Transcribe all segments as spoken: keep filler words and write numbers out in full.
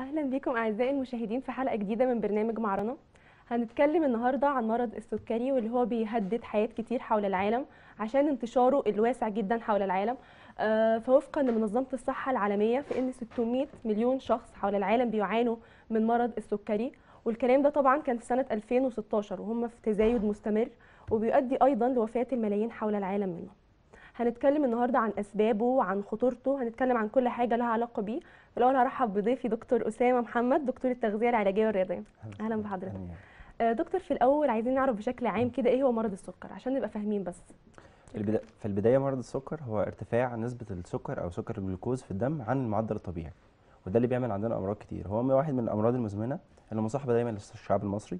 اهلا بكم اعزائي المشاهدين في حلقه جديده من برنامج مع رنا. هنتكلم النهارده عن مرض السكري واللي هو بيهدد حياه كتير حول العالم عشان انتشاره الواسع جدا حول العالم. فوفقا لمنظمه الصحه العالميه فان ستمائة مليون شخص حول العالم بيعانوا من مرض السكري، والكلام ده طبعا كان في سنه ألفين وستاشر، وهم في تزايد مستمر وبيؤدي ايضا لوفاه الملايين حول العالم منهم. هنتكلم النهارده عن اسبابه وعن خطورته، هنتكلم عن كل حاجه لها علاقه بيه. الاول هرحب بضيفي دكتور اسامه محمد، دكتور التغذيه العلاجيه والرياضيه. اهلا بحضرتك دكتور. في الاول عايزين نعرف بشكل عام كده ايه هو مرض السكر عشان نبقى فاهمين. بس في البدايه مرض السكر هو ارتفاع نسبه السكر او سكر الجلوكوز في الدم عن المعدل الطبيعي، وده اللي بيعمل عندنا امراض كتير. هو واحد من الامراض المزمنه اللي مصاحبه دايما للشعب المصري.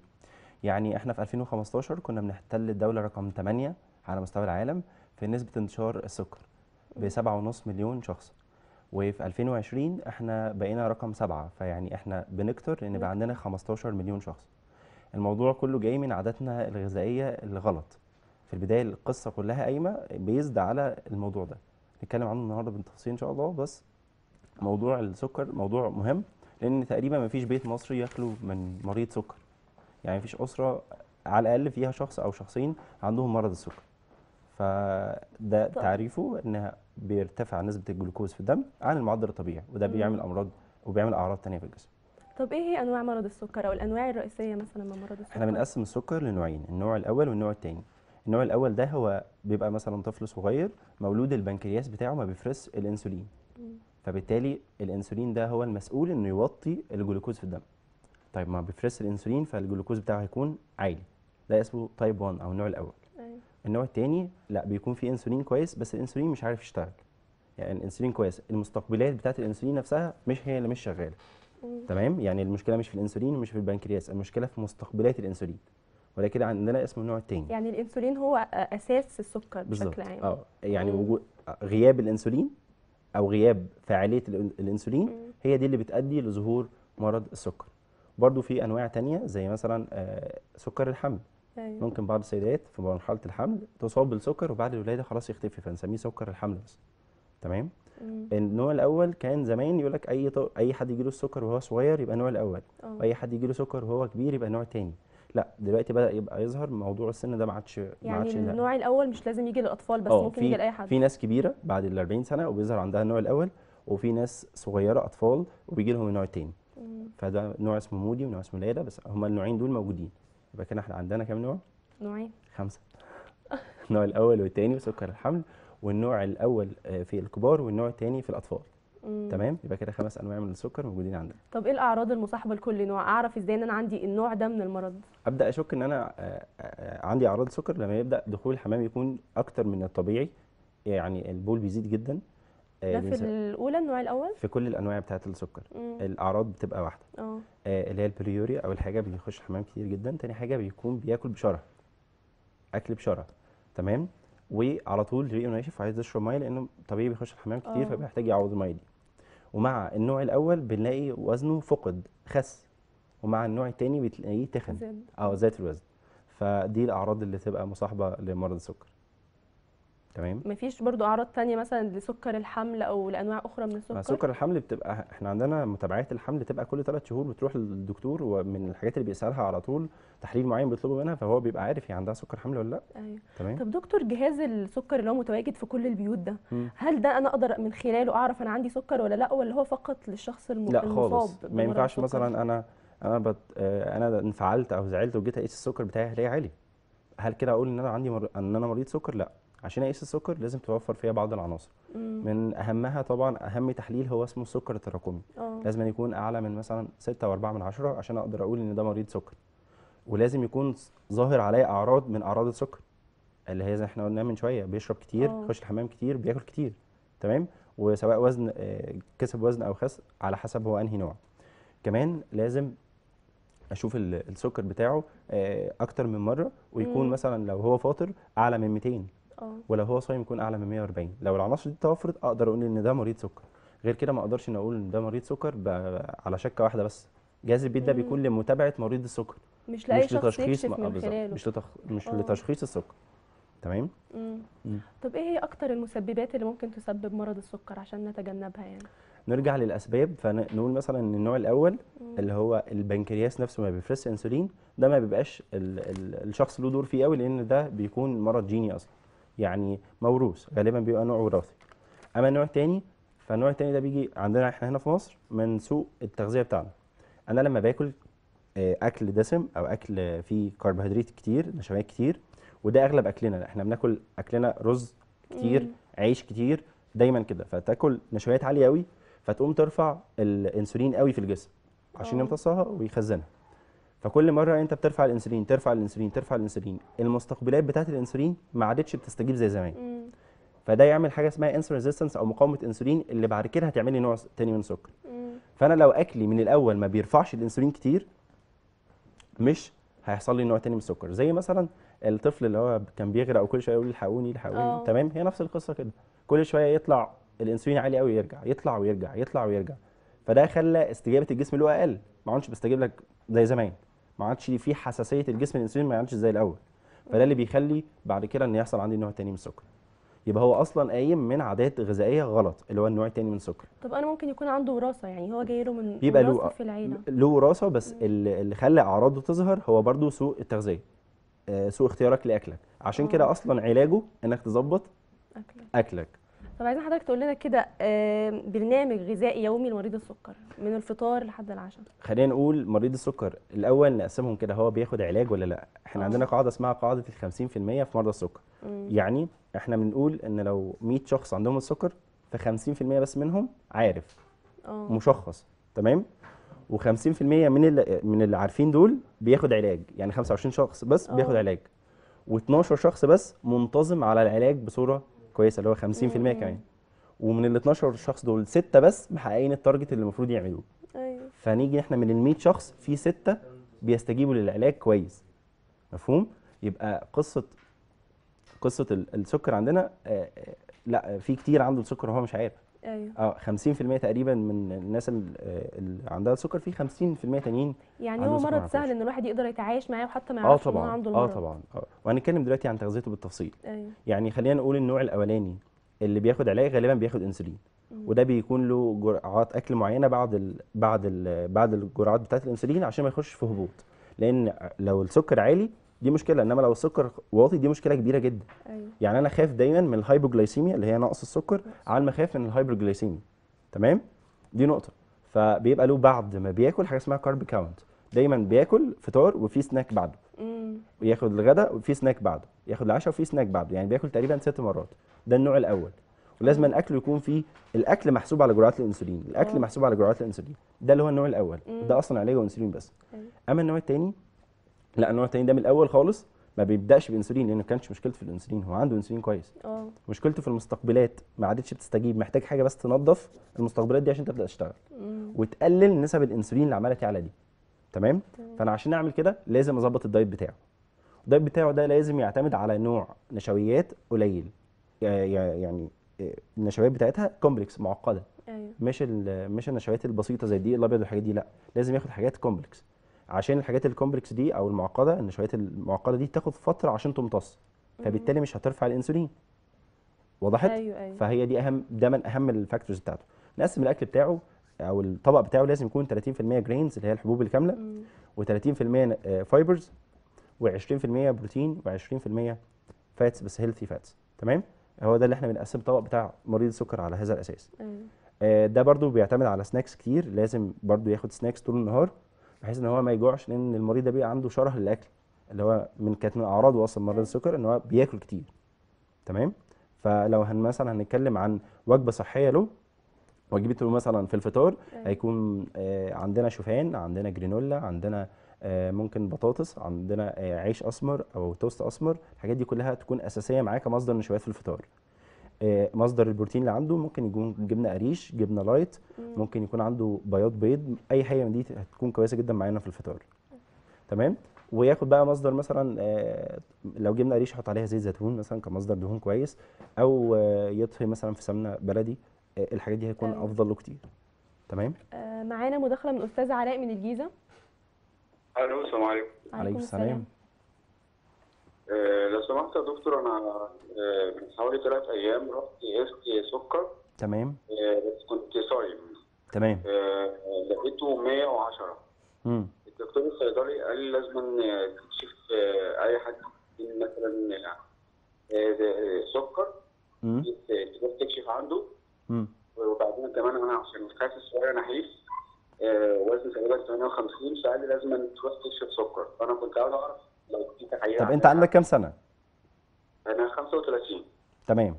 يعني احنا في ألفين وخمستاشر كنا بنحتل الدوله رقم تمانية على مستوى العالم في نسبه انتشار السكر ب سبعة ونص مليون شخص، وفي ألفين وعشرين احنا بقينا رقم سبعة، فيعني احنا بنكتر لان بقى عندنا خمستاشر مليون شخص. الموضوع كله جاي من عاداتنا الغذائيه الغلط. في البدايه القصه كلها قايمه بيزد على الموضوع ده، نتكلم عنه النهارده بالتفصيل ان شاء الله. بس موضوع السكر موضوع مهم لان تقريبا مفيش بيت مصري يخلو من مريض سكر، يعني مفيش اسره على الاقل فيها شخص او شخصين عندهم مرض السكر. فده طيب. تعريفه انها بيرتفع نسبه الجلوكوز في الدم عن المعدل الطبيعي، وده بيعمل امراض وبيعمل اعراض ثانيه في الجسم. طب ايه هي انواع مرض السكر او الانواع الرئيسيه مثلا من مرض السكر؟ احنا بنقسم السكر لنوعين، النوع الاول والنوع الثاني. النوع الاول ده هو بيبقى مثلا طفل صغير مولود البنكرياس بتاعه ما بيفرزش الانسولين، مم. فبالتالي الانسولين ده هو المسؤول انه يوطي الجلوكوز في الدم. طيب ما بيفرزش الانسولين فالجلوكوز بتاعه هيكون عالي، ده اسمه تايب واحد او النوع الاول. النوع الثاني لا، بيكون فيه انسولين كويس بس الانسولين مش عارف يشتغل، يعني الانسولين كويس، المستقبلات بتاعه الانسولين نفسها مش هي اللي مش شغاله. تمام، يعني المشكله مش في الانسولين ومش في البنكرياس، المشكله في مستقبلات الانسولين، ولا كده عندنا اسمه النوع الثاني. يعني الانسولين هو اساس السكر بشكل عام. اه يعني وجود غياب الانسولين او غياب فعاليه الانسولين هي دي اللي بتؤدي لظهور مرض السكر. برضو في انواع ثانيه زي مثلا سكر الحمل. ممكن بعض السيدات في مرحله الحمل تصاب بالسكر وبعد الولاده خلاص يختفي، فنسميه سكر الحمل بس. تمام؟ النوع الاول كان زمان يقول لك اي طو... اي حد يجي له السكر وهو صغير يبقى النوع الاول، أوه. واي حد يجي له سكر وهو كبير يبقى النوع الثاني. لا دلوقتي بدا يبقى يظهر موضوع السن ده، ما عادش يعني النوع الاول مش لازم يجي للاطفال بس، أوه. ممكن يجي لاي حد. في ناس كبيره بعد ال أربعين سنة وبيظهر عندها النوع الاول، وفي ناس صغيره اطفال وبيجي لهم النوع الثاني. فده نوع اسمه مودي ونوع اسمه اللاده، بس هما النوعين دول موجودين. يبقى كده احنا عندنا كام نوع؟ نوعين، خمسة. النوع الأول والتاني وسكر الحمل، والنوع الأول في الكبار والنوع التاني في الأطفال. مم. تمام؟ يبقى كده خمس أنواع من السكر موجودين عندنا. طب إيه الأعراض المصاحبة لكل نوع؟ أعرف إزاي إن أنا عندي النوع ده من المرض؟ أبدأ أشك إن أنا عندي أعراض سكر لما يبدأ دخول الحمام يكون أكتر من الطبيعي، يعني البول بيزيد جدا. ده في الأولى النوع الأول؟ في كل الأنواع بتاعة السكر، مم. الأعراض بتبقى واحدة. اه اللي هي البريوريا أو الحاجة بيخش الحمام كتير جدا، تاني حاجة بيكون بياكل بشره. أكل بشره، تمام؟ وعلى طول ريقه ناشف وعايز يشرب مية لأنه طبيعي بيخش الحمام كتير، أوه. فبيحتاج يعوض المية دي. ومع النوع الأول بنلاقي وزنه فقد خس، ومع النوع التاني بتلاقيه تخن زاد، أو زاد في الوزن. فدي الأعراض اللي تبقى مصاحبة لمرض السكر. تمام. مفيش برضو اعراض ثانيه مثلا لسكر الحمل او لانواع اخرى من السكر؟ سكر الحمل بتبقى احنا عندنا متابعات الحمل بتبقى كل ثلاث شهور، بتروح للدكتور ومن الحاجات اللي بيسالها على طول تحليل معين بيطلبه منها، فهو بيبقى عارف هي عندها سكر حمل ولا لا. ايوه تمام. طب دكتور جهاز السكر اللي هو متواجد في كل البيوت ده، م. هل ده انا اقدر من خلاله اعرف انا عندي سكر ولا لا، ولا هو فقط للشخص الم... لا المصاب؟ لا خالص، ما ينفعش مثلا انا انا بت... انا انفعلت او زعلت وجيت اقيس السكر بتاعي الاقيه عالي، هل كده اقول ان انا عندي مر... ان انا مريض سكر؟ لا، عشان اقيس السكر لازم توفر فيها بعض العناصر. مم. من اهمها طبعا اهم تحليل هو اسمه السكر التراكمي. أوه. لازم يكون اعلى من مثلا ستة وأربعة من عشرة عشان اقدر اقول ان ده مريض سكر، ولازم يكون ظاهر عليه اعراض من اعراض السكر اللي هي زي احنا قلنا من شويه، بيشرب كتير، بيخش الحمام كتير، بياكل كتير. تمام، وسواء وزن كسب وزن او خس على حسب هو انهي نوع. كمان لازم اشوف السكر بتاعه اكتر من مره، ويكون مم. مثلا لو هو فاطر اعلى من ميتين، ولو هو صايم يكون اعلى من مية وأربعين. لو العناصر دي توفرت اقدر اقول ان ده مريض سكر، غير كده ما اقدرش ان اقول ان ده مريض سكر على شكه واحده بس. جهاز البيت ده بيكون لمتابعه مريض السكر، مش لاي شخص يكشف من خلاله، مش لتخ... مش أوه. لتشخيص السكر. تمام. مم. مم. طب ايه هي اكتر المسببات اللي ممكن تسبب مرض السكر عشان نتجنبها يعني؟ نرجع للاسباب، فنقول مثلا ان النوع الاول اللي هو البنكرياس نفسه ما بيفرزش انسولين، ده ما بيبقاش ال ال الشخص له دور فيه قوي، لان ده بيكون مرض جيني اصلا، يعني موروث غالبا، بيبقى نوع وراثي. اما النوع الثاني، فالنوع الثاني ده بيجي عندنا احنا هنا في مصر من سوء التغذيه بتاعنا. انا لما باكل اكل دسم او اكل فيه كربوهيدرات كتير، نشويات كتير، وده اغلب اكلنا، احنا بناكل اكلنا رز كتير، مم. عيش كتير دايما كده، فتاكل نشويات عاليه قوي، فتقوم ترفع الانسولين قوي في الجسم عشان يمتصها ويخزنها. فكل مره انت بترفع الانسولين ترفع الانسولين ترفع الانسولين، المستقبلات بتاعه الانسولين ما عادتش بتستجيب زي زمان، مم. فده يعمل حاجه اسمها انسولين ريزيستنس او مقاومه انسولين، اللي بعد كده هتعمل لي نوع تاني من السكر. فانا لو اكلي من الاول ما بيرفعش الانسولين كتير، مش هيحصل لي نوع تاني من السكر. زي مثلا الطفل اللي هو كان بيغرق وكل شويه يقول الحقوني الحقوني، تمام، هي نفس القصه كده، كل شويه يطلع الانسولين عالي قوي، يرجع يطلع ويرجع يطلع ويرجع، فده خلى استجابه الجسم له اقل، ما عادش بيستجيب لك زي زمان، ما عادش في حساسيه الجسم للانسولين، ما عادش زي الاول، فده اللي بيخلي بعد كده ان يحصل عندي نوع تاني من السكر. يبقى هو اصلا قايم من عادات غذائيه غلط، اللي هو النوع الثاني من السكر. طب انا ممكن يكون عنده وراثه، يعني هو جاي له من وراثه في العيله، له وراثه، بس اللي خلى اعراضه تظهر هو برضو سوء التغذيه، آه سوء اختيارك لاكلك، عشان أوه. كده اصلا علاجه انك تظبط أكلك. اكلك. طب عايزين حضرتك تقول لنا كده آه برنامج غذائي يومي لمريض السكر من الفطار لحد العشاء. خلينا نقول مريض السكر الاول نقسمهم كده، هو بياخد علاج ولا لا؟ احنا أوه. عندنا قاعده اسمها قاعده ال خمسين في المية في مرضى السكر. مم. يعني احنا بنقول ان لو مية شخص عندهم السكر، ف خمسين في المية بس منهم عارف، أوه. مشخص، تمام، و خمسين في المية من اللي من اللي عارفين دول بياخد علاج، يعني خمسة وعشرين شخص بس أوه. بياخد علاج، و اتناشر شخص بس منتظم على العلاج بصوره كويسه، اللي هو خمسين في المية مم. كمان، ومن ال اتناشر شخص دول ستة بس محققين التارجت اللي المفروض يعملوه. ايوه، فنيجي احنا من ال مية شخص في ستة بيستجيبوا للعلاج كويس، مفهوم؟ يبقى قصه قصه السكر عندنا آه لا، في كتير عنده السكر وهو مش عارف. ايوه، اه خمسين في المية تقريبا من الناس اللي عندها السكر، في خمسين في المية تانيين يعني هو مرض سهل ان الواحد يقدر يتعايش معاه وحتى ما يعرفش ان هو عنده المرض. اه طبعا اه طبعا، وهنتكلم دلوقتي عن تغذيته بالتفصيل. ايوه، يعني خلينا نقول النوع الاولاني اللي بياخد علاج غالبا بياخد انسولين، مم. وده بيكون له جرعات اكل معينه بعد ال بعد ال بعد الجرعات بتاعه الانسولين عشان ما يخش في هبوط، لان لو السكر عالي دي مشكله، انما لو السكر واطي دي مشكله كبيره جدا. أيوة، يعني انا خايف دايما من الهايبوجلايسيميا اللي هي نقص السكر، على ما خايف من الهايبرجلايسيميا، تمام، دي نقطه. فبيبقى له بعد ما بياكل حاجه اسمها كارب كاونت، دايما بياكل فطار وفي سناك بعده، امم ياخد الغداء وفي سناك بعده، ياخد العشاء وفي سناك بعده، يعني بياكل تقريبا ست مرات. ده النوع الاول، ولازم اكله يكون فيه الاكل محسوب على جرعات الانسولين، الاكل أوه. محسوب على جرعات الانسولين، ده اللي هو النوع الاول، مم. ده اصلا علاجه انسولين بس. أيوة. اما النوع الثاني لا، النوع التاني ده من الاول خالص ما بيبداش بانسولين، لان ما كانش مشكلته في الانسولين، هو عنده انسولين كويس، اه مشكلته في المستقبلات، ما عادتش بتستجيب، محتاج حاجه بس تنظف المستقبلات دي عشان تبدا تشتغل، مم. وتقلل نسب الانسولين اللي عماله تعلى دي، تمام؟ مم. فانا عشان اعمل كده لازم اظبط الدايت بتاعه. الدايت بتاعه ده لازم يعتمد على نوع نشويات قليل، يعني النشويات بتاعتها كومبلكس معقده، ايوه، مش مش النشويات البسيطه زي الدقيق الابيض والحاجات دي، لا، لازم ياخد حاجات كومبلكس، عشان الحاجات الكومبلكس دي او المعقده، النشويات المعقده دي تاخد فتره عشان تمتص، فبالتالي مش هترفع الانسولين. وضحت؟ أيوة أيوة. فهي دي اهم، ده من اهم الفاكتورز بتاعته. نقسم الاكل بتاعه او الطبق بتاعه، لازم يكون ثلاثين في المية جرينز اللي هي الحبوب الكامله، و30% فايبرز، و20% بروتين، و20% فاتس بس هيلثي فاتس، تمام؟ هو ده اللي احنا بنقسم الطبق بتاع مريض السكر على هذا الاساس. أيوة. ده برده بيعتمد على سناكس كتير، لازم برده ياخد سناكس طول النهار بحيث ان هو ما يجوعش، لان المريض ده بيبقى عنده شره للاكل، اللي هو من كانت من اعراضه اصلا مرض السكر ان هو بياكل كتير، تمام؟ فلو هن مثلا هنتكلم عن وجبه صحيه له، وجبته مثلا في الفطار هيكون آه عندنا شوفان، عندنا جرينولا، عندنا آه ممكن بطاطس، عندنا آه عيش اسمر او توست اسمر، الحاجات دي كلها تكون اساسيه معاه كمصدر نشويات في الفطار. آه مصدر البروتين اللي عنده ممكن يكون جبنه قريش، جبنه لايت، ممكن يكون عنده بياض بيض، اي حاجه من دي هتكون كويسه جدا معانا في الفطار، تمام؟ وياخد بقى مصدر مثلا آه لو جبنه قريش يحط عليها زيت زيتون مثلا كمصدر دهون كويس، او آه يطهي مثلا في سمنه بلدي، آه الحاجات دي هتكون آه. افضل له كتير، تمام؟ آه معانا مداخله من استاذ علاء من الجيزه. الو، السلام عليكم. وعليكم السلام. لو سمحت يا دكتور، انا من حوالي ثلاث ايام رحت قست سكر، تمام، بس كنت صايم، تمام. لقيته مية وعشرة. امم الدكتور الصيدلي قال لي لازم تكشف اي حد مثلا سكر تروح تكشف عنده. امم وبعدين كمان انا عشان خاسس شويه نحيف وزني تقريبا ثمانية وخمسين، فقال لي لازم تروح تكشف سكر، فانا كنت عاوز اعرف لو دي حقيقه. طب انت عندك كام سنه؟ انا خمسة وثلاثين. تمام.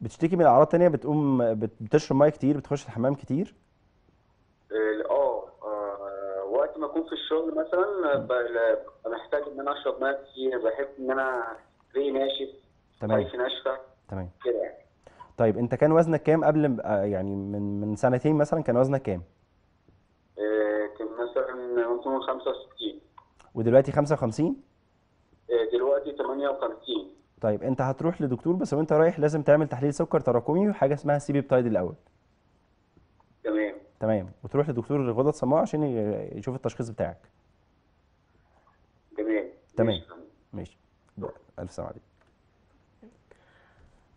بتشتكي من اعراض تانية؟ بتقوم بتشرب ميه كتير، بتخش الحمام كتير؟ اه وقت ما اكون في الشغل مثلا بحتاج ان انا اشرب ميه كتير، بحب ان انا ريقي ناشف، ريقي ناشفه. تمام كده يعني. طيب انت كان وزنك كام قبل يعني من من سنتين مثلا؟ كان وزنك كام؟ آه كان مثلا ممكن خمسة وستين. ودلوقتي خمسة وخمسين؟ آه دلوقتي ثمانية وخمسين. طيب انت هتروح لدكتور، بس وانت رايح لازم تعمل تحليل سكر تراكمي وحاجه اسمها سي بيبتايد الاول. تمام. تمام. وتروح لدكتور غدد صماء عشان يشوف التشخيص بتاعك. تمام. تمام. ماشي. الف سلامه عليك.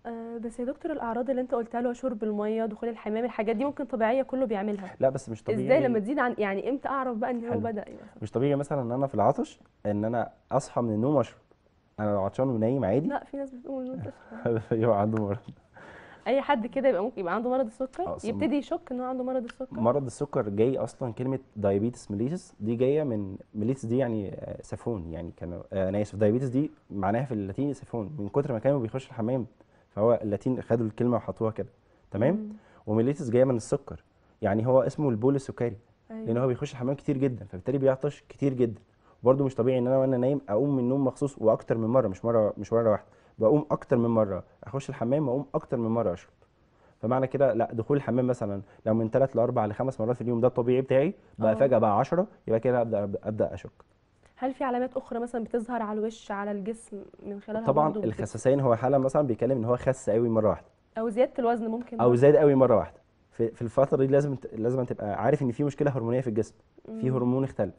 أه بس يا دكتور، الاعراض اللي انت قلتها له شرب الميه، دخول الحمام، الحاجات دي ممكن طبيعيه كله بيعملها؟ لا بس مش طبيعي. ازاي لما تزيد عن يعني امتى اعرف بقى ان هو بدا؟ يعني مش طبيعي مثلا ان انا في العطش ان انا اصحى من النوم واشرب. انا لو عطشان ونايم عادي؟ لا، في ناس بتقوم من النوم يبقى عنده مرض. اي حد كده يبقى ممكن يبقى عنده مرض السكر، يبتدي يشك ان هو عنده مرض السكر. مرض السكر جاي اصلا كلمه دايابيتس ميليتس دي جايه من ميليتس دي يعني سفون، يعني كانوا انا اسف دايابيتس دي معناها في اللاتيني سفون، من كتر ما كانوا بيخشوا الحمام فهو اللاتين خدوا الكلمه وحطوها كده. تمام. وميليتس جايه من السكر، يعني هو اسمه البول السكري. أيوة. لان هو بيخش الحمام كتير جدا فبالتالي بيعطش كتير جدا. برضه مش طبيعي ان انا وانا نايم اقوم من النوم مخصوص واكتر من مره، مش مره مش مره واحده، بقوم اكتر من مره، اخش الحمام اقوم اكتر من مره اشرب. فمعنى كده لا، دخول الحمام مثلا لو من ثلاث لاربع لخمس مرات في اليوم ده الطبيعي بتاعي، بقى فجاه بقى عشرة، يبقى كده ابدا ابدا اشك. هل في علامات اخرى مثلا بتظهر على الوش، على الجسم من خلالها؟ طبعا الخسسان هو حاله مثلا بيتكلم ان هو خس قوي مره واحده، او زياده الوزن ممكن، او زاد قوي مره واحده. في, في الفتره دي لازم لازم تبقى عارف ان في مشكله هرمونيه في الجسم، في هرمون اختل.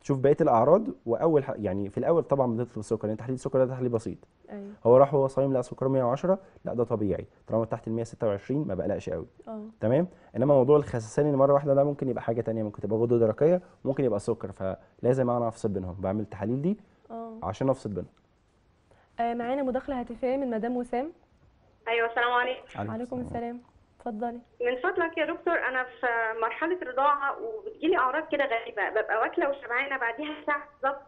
تشوف بقيه الاعراض، واول يعني في الاول طبعا بتطلب السكر، يعني تحليل السكر ده تحليل بسيط. أيوة. هو راح وهو صايم لقى سكر مية وعشرة، لا ده طبيعي، طالما تحت ال مية وستة وعشرين ما بقلقش قوي. أوه. تمام. انما موضوع الخسسان اللي مره واحده ده ممكن يبقى حاجه ثانيه، ممكن تبقى غده درقيه، ممكن يبقى سكر، فلازم انا افصل بينهم، بعمل التحاليل دي أوه. عشان افصل بينهم. آه معانا مداخله هاتفيه من مدام وسام. ايوه السلام عليكم. وعليكم السلام. اتفضلي. من فضلك يا دكتور، انا في مرحله رضاعه وبتجيلي اعراض كده غريبه، ببقى واكله وشبعانه بعديها ساعه بالظبط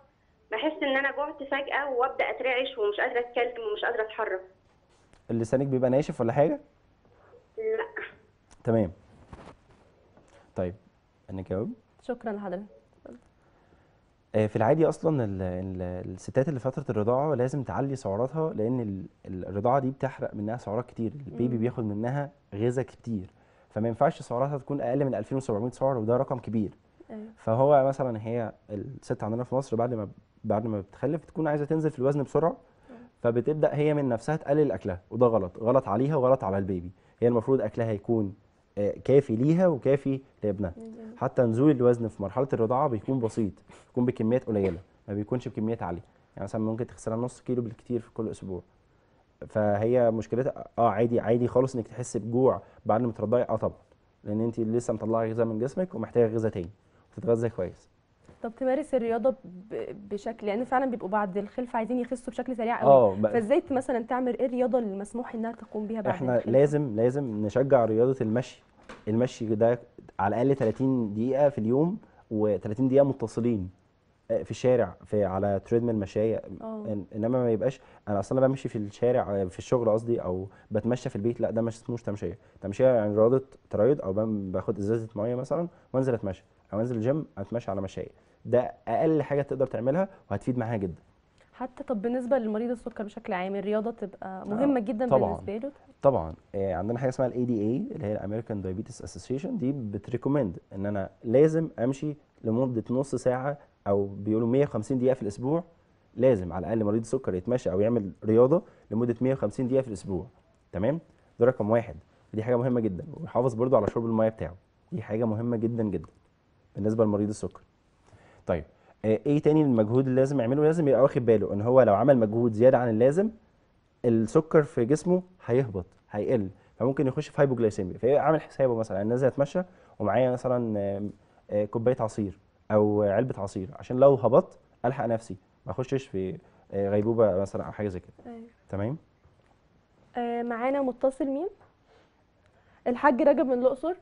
بحس ان انا جعت فجاه وابدا اترعش ومش قادره اتكلم ومش قادره اتحرك. لسانك بيبقى ناشف ولا حاجه؟ لا. تمام. طيب انا جاوب. شكرا لحضرتك. في العادي اصلا الستات اللي في فتره الرضاعه لازم تعلي سعراتها، لان الرضاعه دي بتحرق منها سعرات كتير، البيبي بياخد منها غذاء كتير، فما ينفعش سعراتها تكون اقل من ألفين وسبعمية سعر، وده رقم كبير. فهو مثلا هي الست عندنا في مصر بعد ما بعد ما بتخلف تكون عايزه تنزل في الوزن بسرعه، فبتبدا هي من نفسها تقلل اكلها، وده غلط، غلط عليها وغلط على البيبي. هي المفروض اكلها يكون كافي ليها وكافي لابنها. حتى نزول الوزن في مرحله الرضاعه بيكون بسيط، بيكون بكميات قليله، ما بيكونش بكميات عاليه، يعني مثلا ممكن تخسرها نص كيلو بالكتير في كل اسبوع. فهي مشكلتها اه عادي، عادي خالص انك تحس بجوع بعد ما ترضعي، اه طبعا، لان انت لسه مطلعه غذاء من جسمك ومحتاجه غذاء تاني وتتغذى كويس. طب تمارس الرياضه بشكل، لان يعني فعلا بيبقوا بعد الخلفه عايزين يخسوا بشكل سريع قوي، فازاي مثلا تعمل ايه الرياضه اللي مسموح انها تقوم بيها بعد احنا الخلفة؟ لازم لازم نشجع رياضه المشي. المشي ده على الاقل ثلاثين دقيقه في اليوم، و30 دقيقه متصلين في الشارع، في على تريدميل مشايه. انما ما يبقاش انا اصلا بمشي في الشارع في الشغل قصدي، او بتمشى في البيت، لا ده مش اسموش تمشيه. تمشيه يعني رياضه تريض، او باخد ازازه ميه مثلا وانزل اتمشى، او انزل الجيم اتمشى على مشايه. ده اقل حاجه تقدر تعملها وهتفيد معاها جدا. حتى طب بالنسبه لمريض السكر بشكل عام الرياضه تبقى مهمه آه جدا طبعًا بالنسبه له؟ طبعا. آه عندنا حاجه اسمها الاي دي اي اللي هي الامريكان دايابيتس اسوسيشن، دي بتريكومند ان انا لازم امشي لمده نص ساعه، او بيقولوا مية وخمسين دقيقه في الاسبوع. لازم على الاقل مريض السكر يتمشى او يعمل رياضه لمده مية وخمسين دقيقه في الاسبوع. تمام؟ ده رقم واحد، دي حاجه مهمه جدا. ويحافظ برضه على شرب الميه بتاعه، دي حاجه مهمه جدا جدا بالنسبه لمريض السكر. طيب ايه تاني المجهود اللي لازم يعمله؟ لازم يبقى واخد باله ان هو لو عمل مجهود زياده عن اللازم السكر في جسمه هيهبط، هيقل، فممكن يخش في هايبوجلايسيميا، فعامل حسابه مثلا انا نازل اتمشى ومعايا مثلا كوبايه عصير او علبه عصير عشان لو هبطت الحق نفسي ما اخشش في غيبوبه مثلا او حاجه زي كده. أيوة. تمام. آه معانا متصل مين؟ الحاج رجب من الاقصر.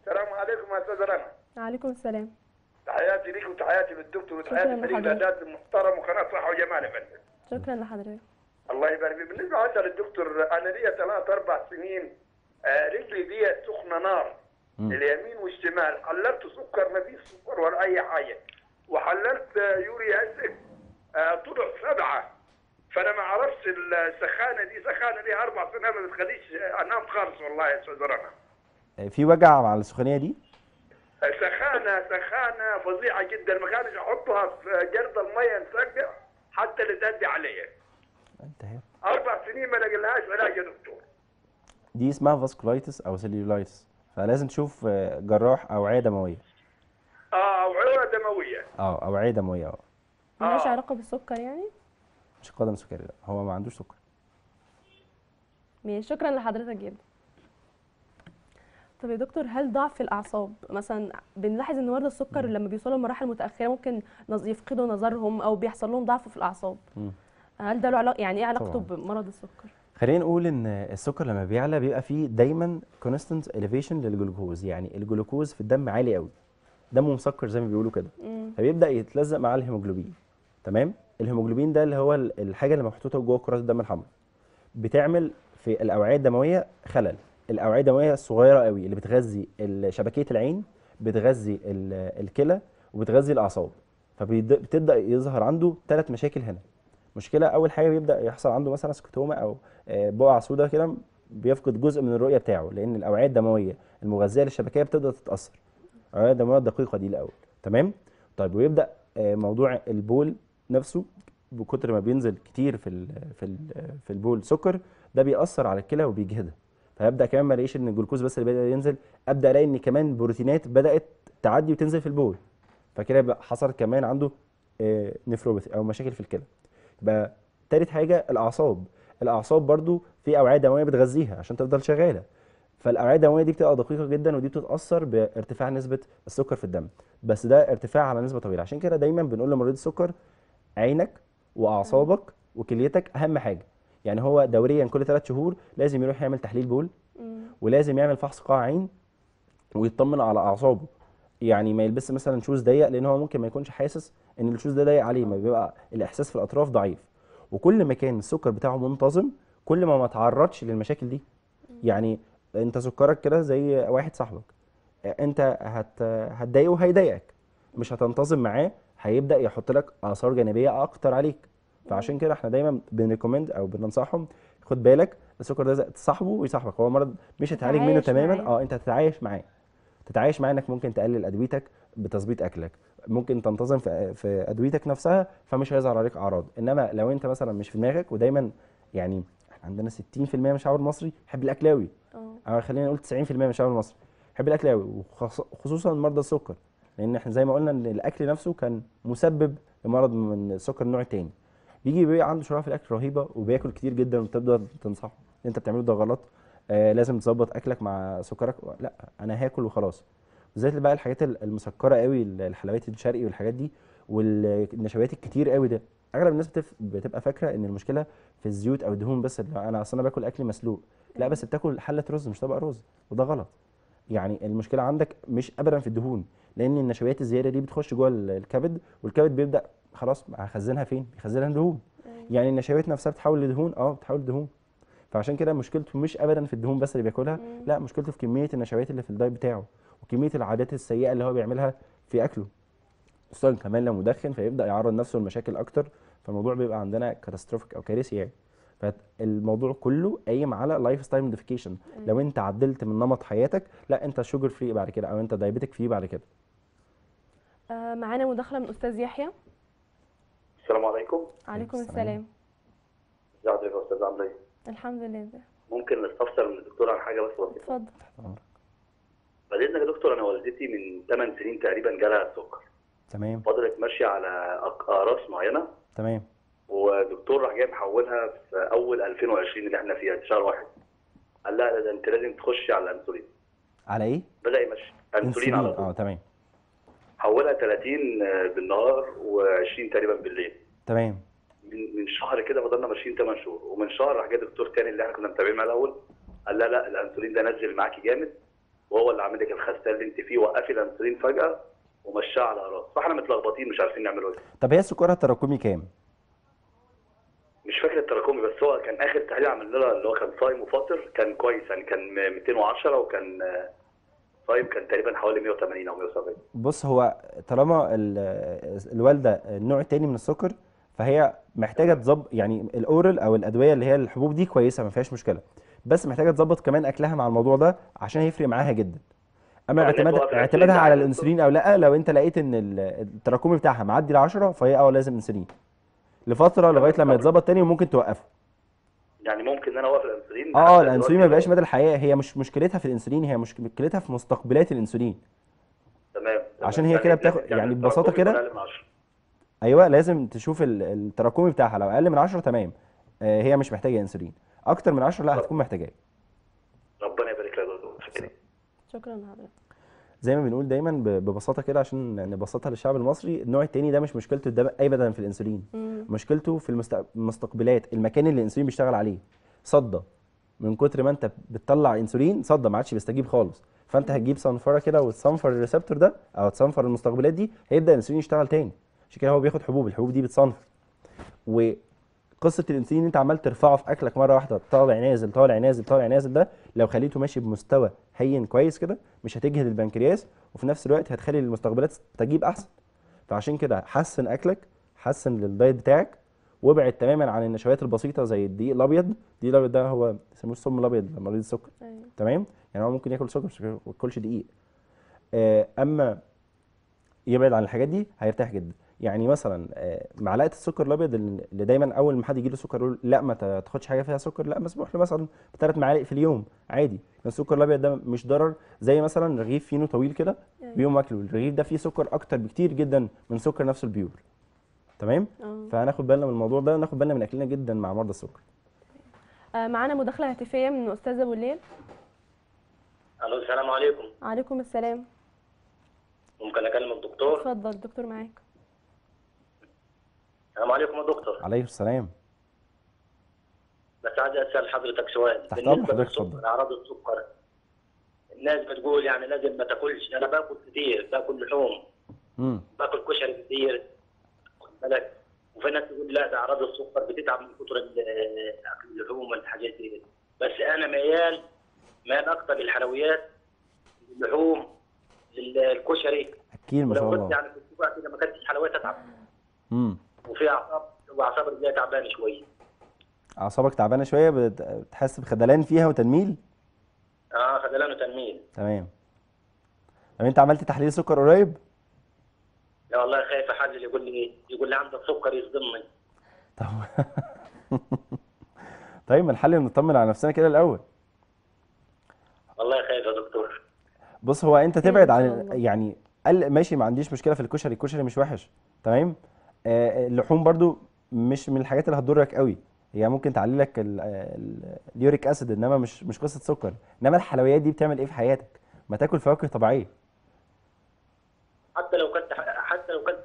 السلام عليكم يا استاذه رنا. وعليكم السلام. تحياتي ليك وتحياتي للدكتور وتحياتي لفريق الاعداد المحترم وقناه صحه وجمال يا فندم. شكرا لحضرتك. الله يبارك فيك. بالنسبه حتى للدكتور انا ليا ثلاث اربع سنين آه رجلي ديت سخنه نار اليمين والشمال، حللت سكر ما فيش سكر ولا اي حاجه، وحللت يوري اسيد آه طلع سبعه، فانا ما اعرفش السخانه دي سخانه ليها اربع سنين ما بتخليش انام خالص والله يا استاذ رنا. في وجع مع السخونيه دي؟ سخانه سخانه فظيعه جدا، ما كانش احطها في جرد الميه نسجع حتى اللي تأدي عليا. انتهى. اربع سنين ما لاقيلهاش علاج يا دكتور. دي اسمها فاسكولايتس او سيلولايتس، فلازم تشوف جراح او عياده دمويه. اه او عياده دمويه. اه او عياده دمويه اه. مالهاش علاقه بالسكر يعني؟ مش قدم سكري، لا هو ما عندوش سكر. ماشي، شكرا لحضرتك جدا. طب يا دكتور هل ضعف الاعصاب مثلا بنلاحظ ان مرضى السكر لما بيوصلوا لمراحل متاخره ممكن يفقدوا نظرهم او بيحصل لهم ضعف في الاعصاب؟ مم. هل ده له علاقه يعني ايه علاقته بمرض السكر؟ خلينا نقول ان السكر لما بيعلى بيبقى فيه دايما كونستنت اليفيشن للجلوكوز، يعني الجلوكوز في الدم عالي قوي، دمه مسكر زي ما بيقولوا كده، فبيبدا يتلزق مع الهيموجلوبين. تمام؟ الهيموجلوبين ده اللي هو الحاجه اللي محطوطه جوه كرات الدم الحمراء، بتعمل في الاوعيه الدمويه خلل. الاوعيه الدمويه الصغيره قوي اللي بتغذي شبكيه العين، بتغذي الكلى، وبتغذي الاعصاب، فبتبدا يظهر عنده ثلاث مشاكل هنا. مشكله اول حاجه بيبدا يحصل عنده مثلا سكتوما او بقع سوداء كده، بيفقد جزء من الرؤيه بتاعه لان الاوعيه الدمويه المغذيه للشبكيه بتبدا تتاثر. الاوعيه الدمويه الدقيقه دي الاول. تمام؟ طيب ويبدا موضوع البول نفسه، بكتر ما بينزل كتير في ال في ال في البول سكر، ده بيأثر على الكلى وبيجهدها، فابدا كمان ما الاقيش ان الجلوكوز بس اللي بدا ينزل، ابدا الاقي ان كمان بروتينات بدات تعدي وتنزل في البول، فكده حصل كمان عنده نفروباثي او مشاكل في الكلى. يبقى تالت حاجه الاعصاب، الاعصاب برضو في اوعيه دمويه بتغذيها عشان تفضل شغاله، فالاوعيه الدمويه دي بتبقى دقيقه جدا ودي بتتاثر بارتفاع نسبه السكر في الدم، بس ده ارتفاع على نسبه طويله. عشان كده دايما بنقول لمريض السكر عينك واعصابك وكليتك اهم حاجه، يعني هو دوريا كل ثلاث شهور لازم يروح يعمل تحليل بول، ولازم يعمل فحص قاع عين ويطمن على اعصابه، يعني ما يلبس مثلا شوز ضيق لان هو ممكن ما يكونش حاسس ان الشوز ده ضيق عليه، ما بيبقى الاحساس في الاطراف ضعيف. وكل ما كان السكر بتاعه منتظم كل ما ما تعرضش للمشاكل دي. يعني انت سكرك كده زي واحد صاحبك، انت هت هتضايقه هيضايقك، مش هتنتظم معاه هيبدا يحط لك اثار جانبيه اكتر عليك. فعشان كده احنا دايما بنريكومند او بننصحهم خد بالك السكر ده تصاحبه ويصاحبك، هو مرض مش هتعالج منه تماما، اه انت هتتعايش معاه، تتعايش معاه انك ممكن تقلل ادويتك بتظبيط اكلك، ممكن تنتظم في في ادويتك نفسها فمش هيظهر عليك اعراض. انما لو انت مثلا مش في دماغك، ودايما يعني احنا عندنا ستين في المية من الشعب المصري يحب الاكل قوي، او خلينا نقول تسعين في المية من الشعب المصري يحب الاكل قوي، وخصوصا مرضى السكر، لان احنا زي ما قلنا ان الاكل نفسه كان مسبب لمرض من السكر النوع الثاني. بيجي بيبقى عنده شرايح في الاكل رهيبه وبياكل كتير جدا، وبتبدا تنصحه انت بتعمله ده غلط، آه لازم تظبط اكلك مع سكرك، لا انا هاكل وخلاص. بالذات بقى الحاجات المسكره قوي، الحلويات الشرقي والحاجات دي والنشويات الكتير قوي، ده اغلب الناس بتبقى فاكره ان المشكله في الزيوت او الدهون بس، انا اصل انا باكل اكل مسلوق، لا بس بتاكل حله رز مش طبق رز، وده غلط. يعني المشكله عندك مش ابدا في الدهون، لان النشويات الزياده دي بتخش جوه الكبد، والكبد بيبدا خلاص هخزنها فين؟ بيخزنها دهون. يعني النشويات نفسها بتحول لدهون، اه بتحول لدهون. فعشان كده مشكلته مش ابدا في الدهون بس اللي بياكلها، لا مشكلته في كميه النشويات اللي في الدايت بتاعه، وكميه العادات السيئه اللي هو بيعملها في اكله. خصوصا كمان لو مدخن فيبدا يعرض نفسه لمشاكل اكتر، فالموضوع بيبقى عندنا كاتاستروفيك او كارثي يعني. فالموضوع كله قايم على لايف ستايل موديفيكيشن، لو انت عدلت من نمط حياتك لا انت شوجر فري بعد كده، او انت دايبيتك فري بعد كده. آه معانا مداخله من استاذ يحيى. السلام عليكم. عليكم السلام. ازيك يا استاذ عامل ايه؟ الحمد لله. ازيك؟ ممكن استفسر من الدكتور عن حاجه بس بسيطه؟ اتفضل. باذنك يا دكتور، انا والدتي من ثمان سنين تقريبا جالها السكر. تمام. فضلت ماشيه على اقراص معينه. تمام. ودكتور راح جاي محولها في اول ألفين وعشرين اللي احنا فيها شهر واحد. قال لا ده انت لازم تخش على الانسولين. على ايه؟ بدا يمشي انسولين على طول. اه تمام. حولها ثلاثين بالنهار وعشرين تقريبا بالليل. تمام. من من شهر كده فضلنا ماشيين ثمان شهور، ومن شهر راح جه دكتور ثاني اللي احنا كنا متابعين معاه الاول قال لا لا الانسولين ده نزل معاكي جامد وهو اللي عامل لك الخسان اللي انت فيه، وقفي الانسولين فجاه ومشاه على الاعراض، فاحنا متلخبطين مش عارفين نعمل ايه. طب هي سكرها التراكمي كام؟ مش فاكر التراكمي، بس هو كان اخر تحليل عملنا لها اللي هو كان صايم وفاطر كان كويس، يعني كان مئتين وعشرة وكان صايم كان تقريبا حوالي مئة وثمانين او مئة وسبعين. بص هو طالما الوالده النوع الثاني من السكر فهي محتاجه تظبط، يعني الاورال او الادويه اللي هي الحبوب دي كويسه ما فيهاش مشكله، بس محتاجه تظبط كمان اكلها مع الموضوع ده عشان هيفرق معاها جدا. اما اعتمادها على الانسولين او لا، لو انت لقيت ان التراكمي بتاعها معدي ل عشرة فهي اه لازم انسولين لفتره لغايه لما يتظبط تاني، وممكن توقفه. يعني ممكن ان انا اوقف الانسولين؟ اه الانسولين ما بقاش مدى الحياه، هي مش مشكلتها في الانسولين، هي مشكلتها في مستقبلات الانسولين. تمام. عشان هي كده بتاخد يعني ببساطه كده. ايوه لازم تشوف التراكمي بتاعها لو اقل من عشرة تمام آه هي مش محتاجه انسولين، اكتر من عشرة لا هتكون محتاجاه. ربنا يبارك لك. شكرا. شكرا لحضرتك. زي ما بنقول دايما ببساطه كده عشان نبسطها للشعب المصري، النوع الثاني ده مش مشكلته ده ابدا في الانسولين، مم. مشكلته في المستقبلات، المكان اللي الانسولين بيشتغل عليه. صدى من كتر ما انت بتطلع انسولين صدى ما عادش بيستجيب خالص، فانت هتجيب صنفره كده وتصنفر الريسبتور ده او تصنفر المستقبلات دي، هيبدا الانسولين يشتغل تاني. عشان كده هو بياخد حبوب، الحبوب دي بتصنفر. وقصه الانسولين انت عمال ترفعه في اكلك مره واحده طالع نازل طالع نازل طالع نازل، ده لو خليته ماشي بمستوى هين كويس كده مش هتجهد البنكرياس، وفي نفس الوقت هتخلي المستقبلات تجيب احسن. فعشان كده حسن اكلك، حسن الدايت بتاعك، وابعد تماما عن النشويات البسيطه زي الدقيق الابيض. الدقيق الابيض ده هو بيسموه السم الابيض لمريض السكر. تمام؟ يعني هو ممكن ياكل سكر بس ما ياكلش دقيق. آه اما يبعد عن الحاجات دي هيرتاح جدا. يعني مثلا معلقه السكر الابيض اللي دايما اول ما حد يجي له سكر يقول لا ما تاخدش حاجه فيها سكر، لا مسموح له مثلا بثلاث معالق في اليوم عادي. السكر الابيض ده مش ضرر، زي مثلا رغيف فينو طويل كده بيقوم واكله، الرغيف ده فيه سكر اكتر بكتير جدا من سكر نفسه البيور. تمام؟ أوه. فهناخد بالنا من الموضوع ده وناخد بالنا من اكلنا جدا مع مرضى السكر. آه معانا مداخله هاتفيه من استاذ ابو الليل. الو السلام عليكم. وعليكم السلام. ممكن اكلم الدكتور؟ اتفضل الدكتور معاك. السلام عليكم يا دكتور. عليكم السلام. بس عايز اسال حضرتك سؤال بالنسبه لاعراض السكر. الناس بتقول يعني لازم ما تاكلش، انا باكل كتير، باكل لحوم، امم باكل كشري كتير، خد بالك. وفي ناس تقول لا ده اعراض السكر بتتعب من كتر اكل اللحوم والحاجات دي، بس انا ميال ميال اكتر للحلويات، اللحوم، للكشري. اكيد ما شاء الله. يعني في السكر كده ما كانتش حلويات اتعب. امم وفي اعصاب واعصاب رجليها تعبانه شويه. اعصابك تعبانه شويه بتحس بخدلان فيها وتنميل؟ اه خدلان وتنميل. تمام. طب انت عملت تحليل سكر قريب؟ لا والله خايف احلل يقول لي يقول لي عندك سكر يصدمني. طب طيب ما نحلل نطمن على نفسنا كده الاول. والله خايف يا دكتور. بص هو انت تبعد عن يعني قال ماشي ما عنديش مشكله في الكشري، الكشري مش وحش. تمام؟ اللحوم برضو مش من الحاجات اللي هتضرك قوي، هي ممكن تعلي لك اليوريك اسيد انما مش مش قصه سكر. انما الحلويات دي بتعمل ايه في حياتك؟ ما تاكل فواكه طبيعيه. حتى لو كنت حتى لو كنت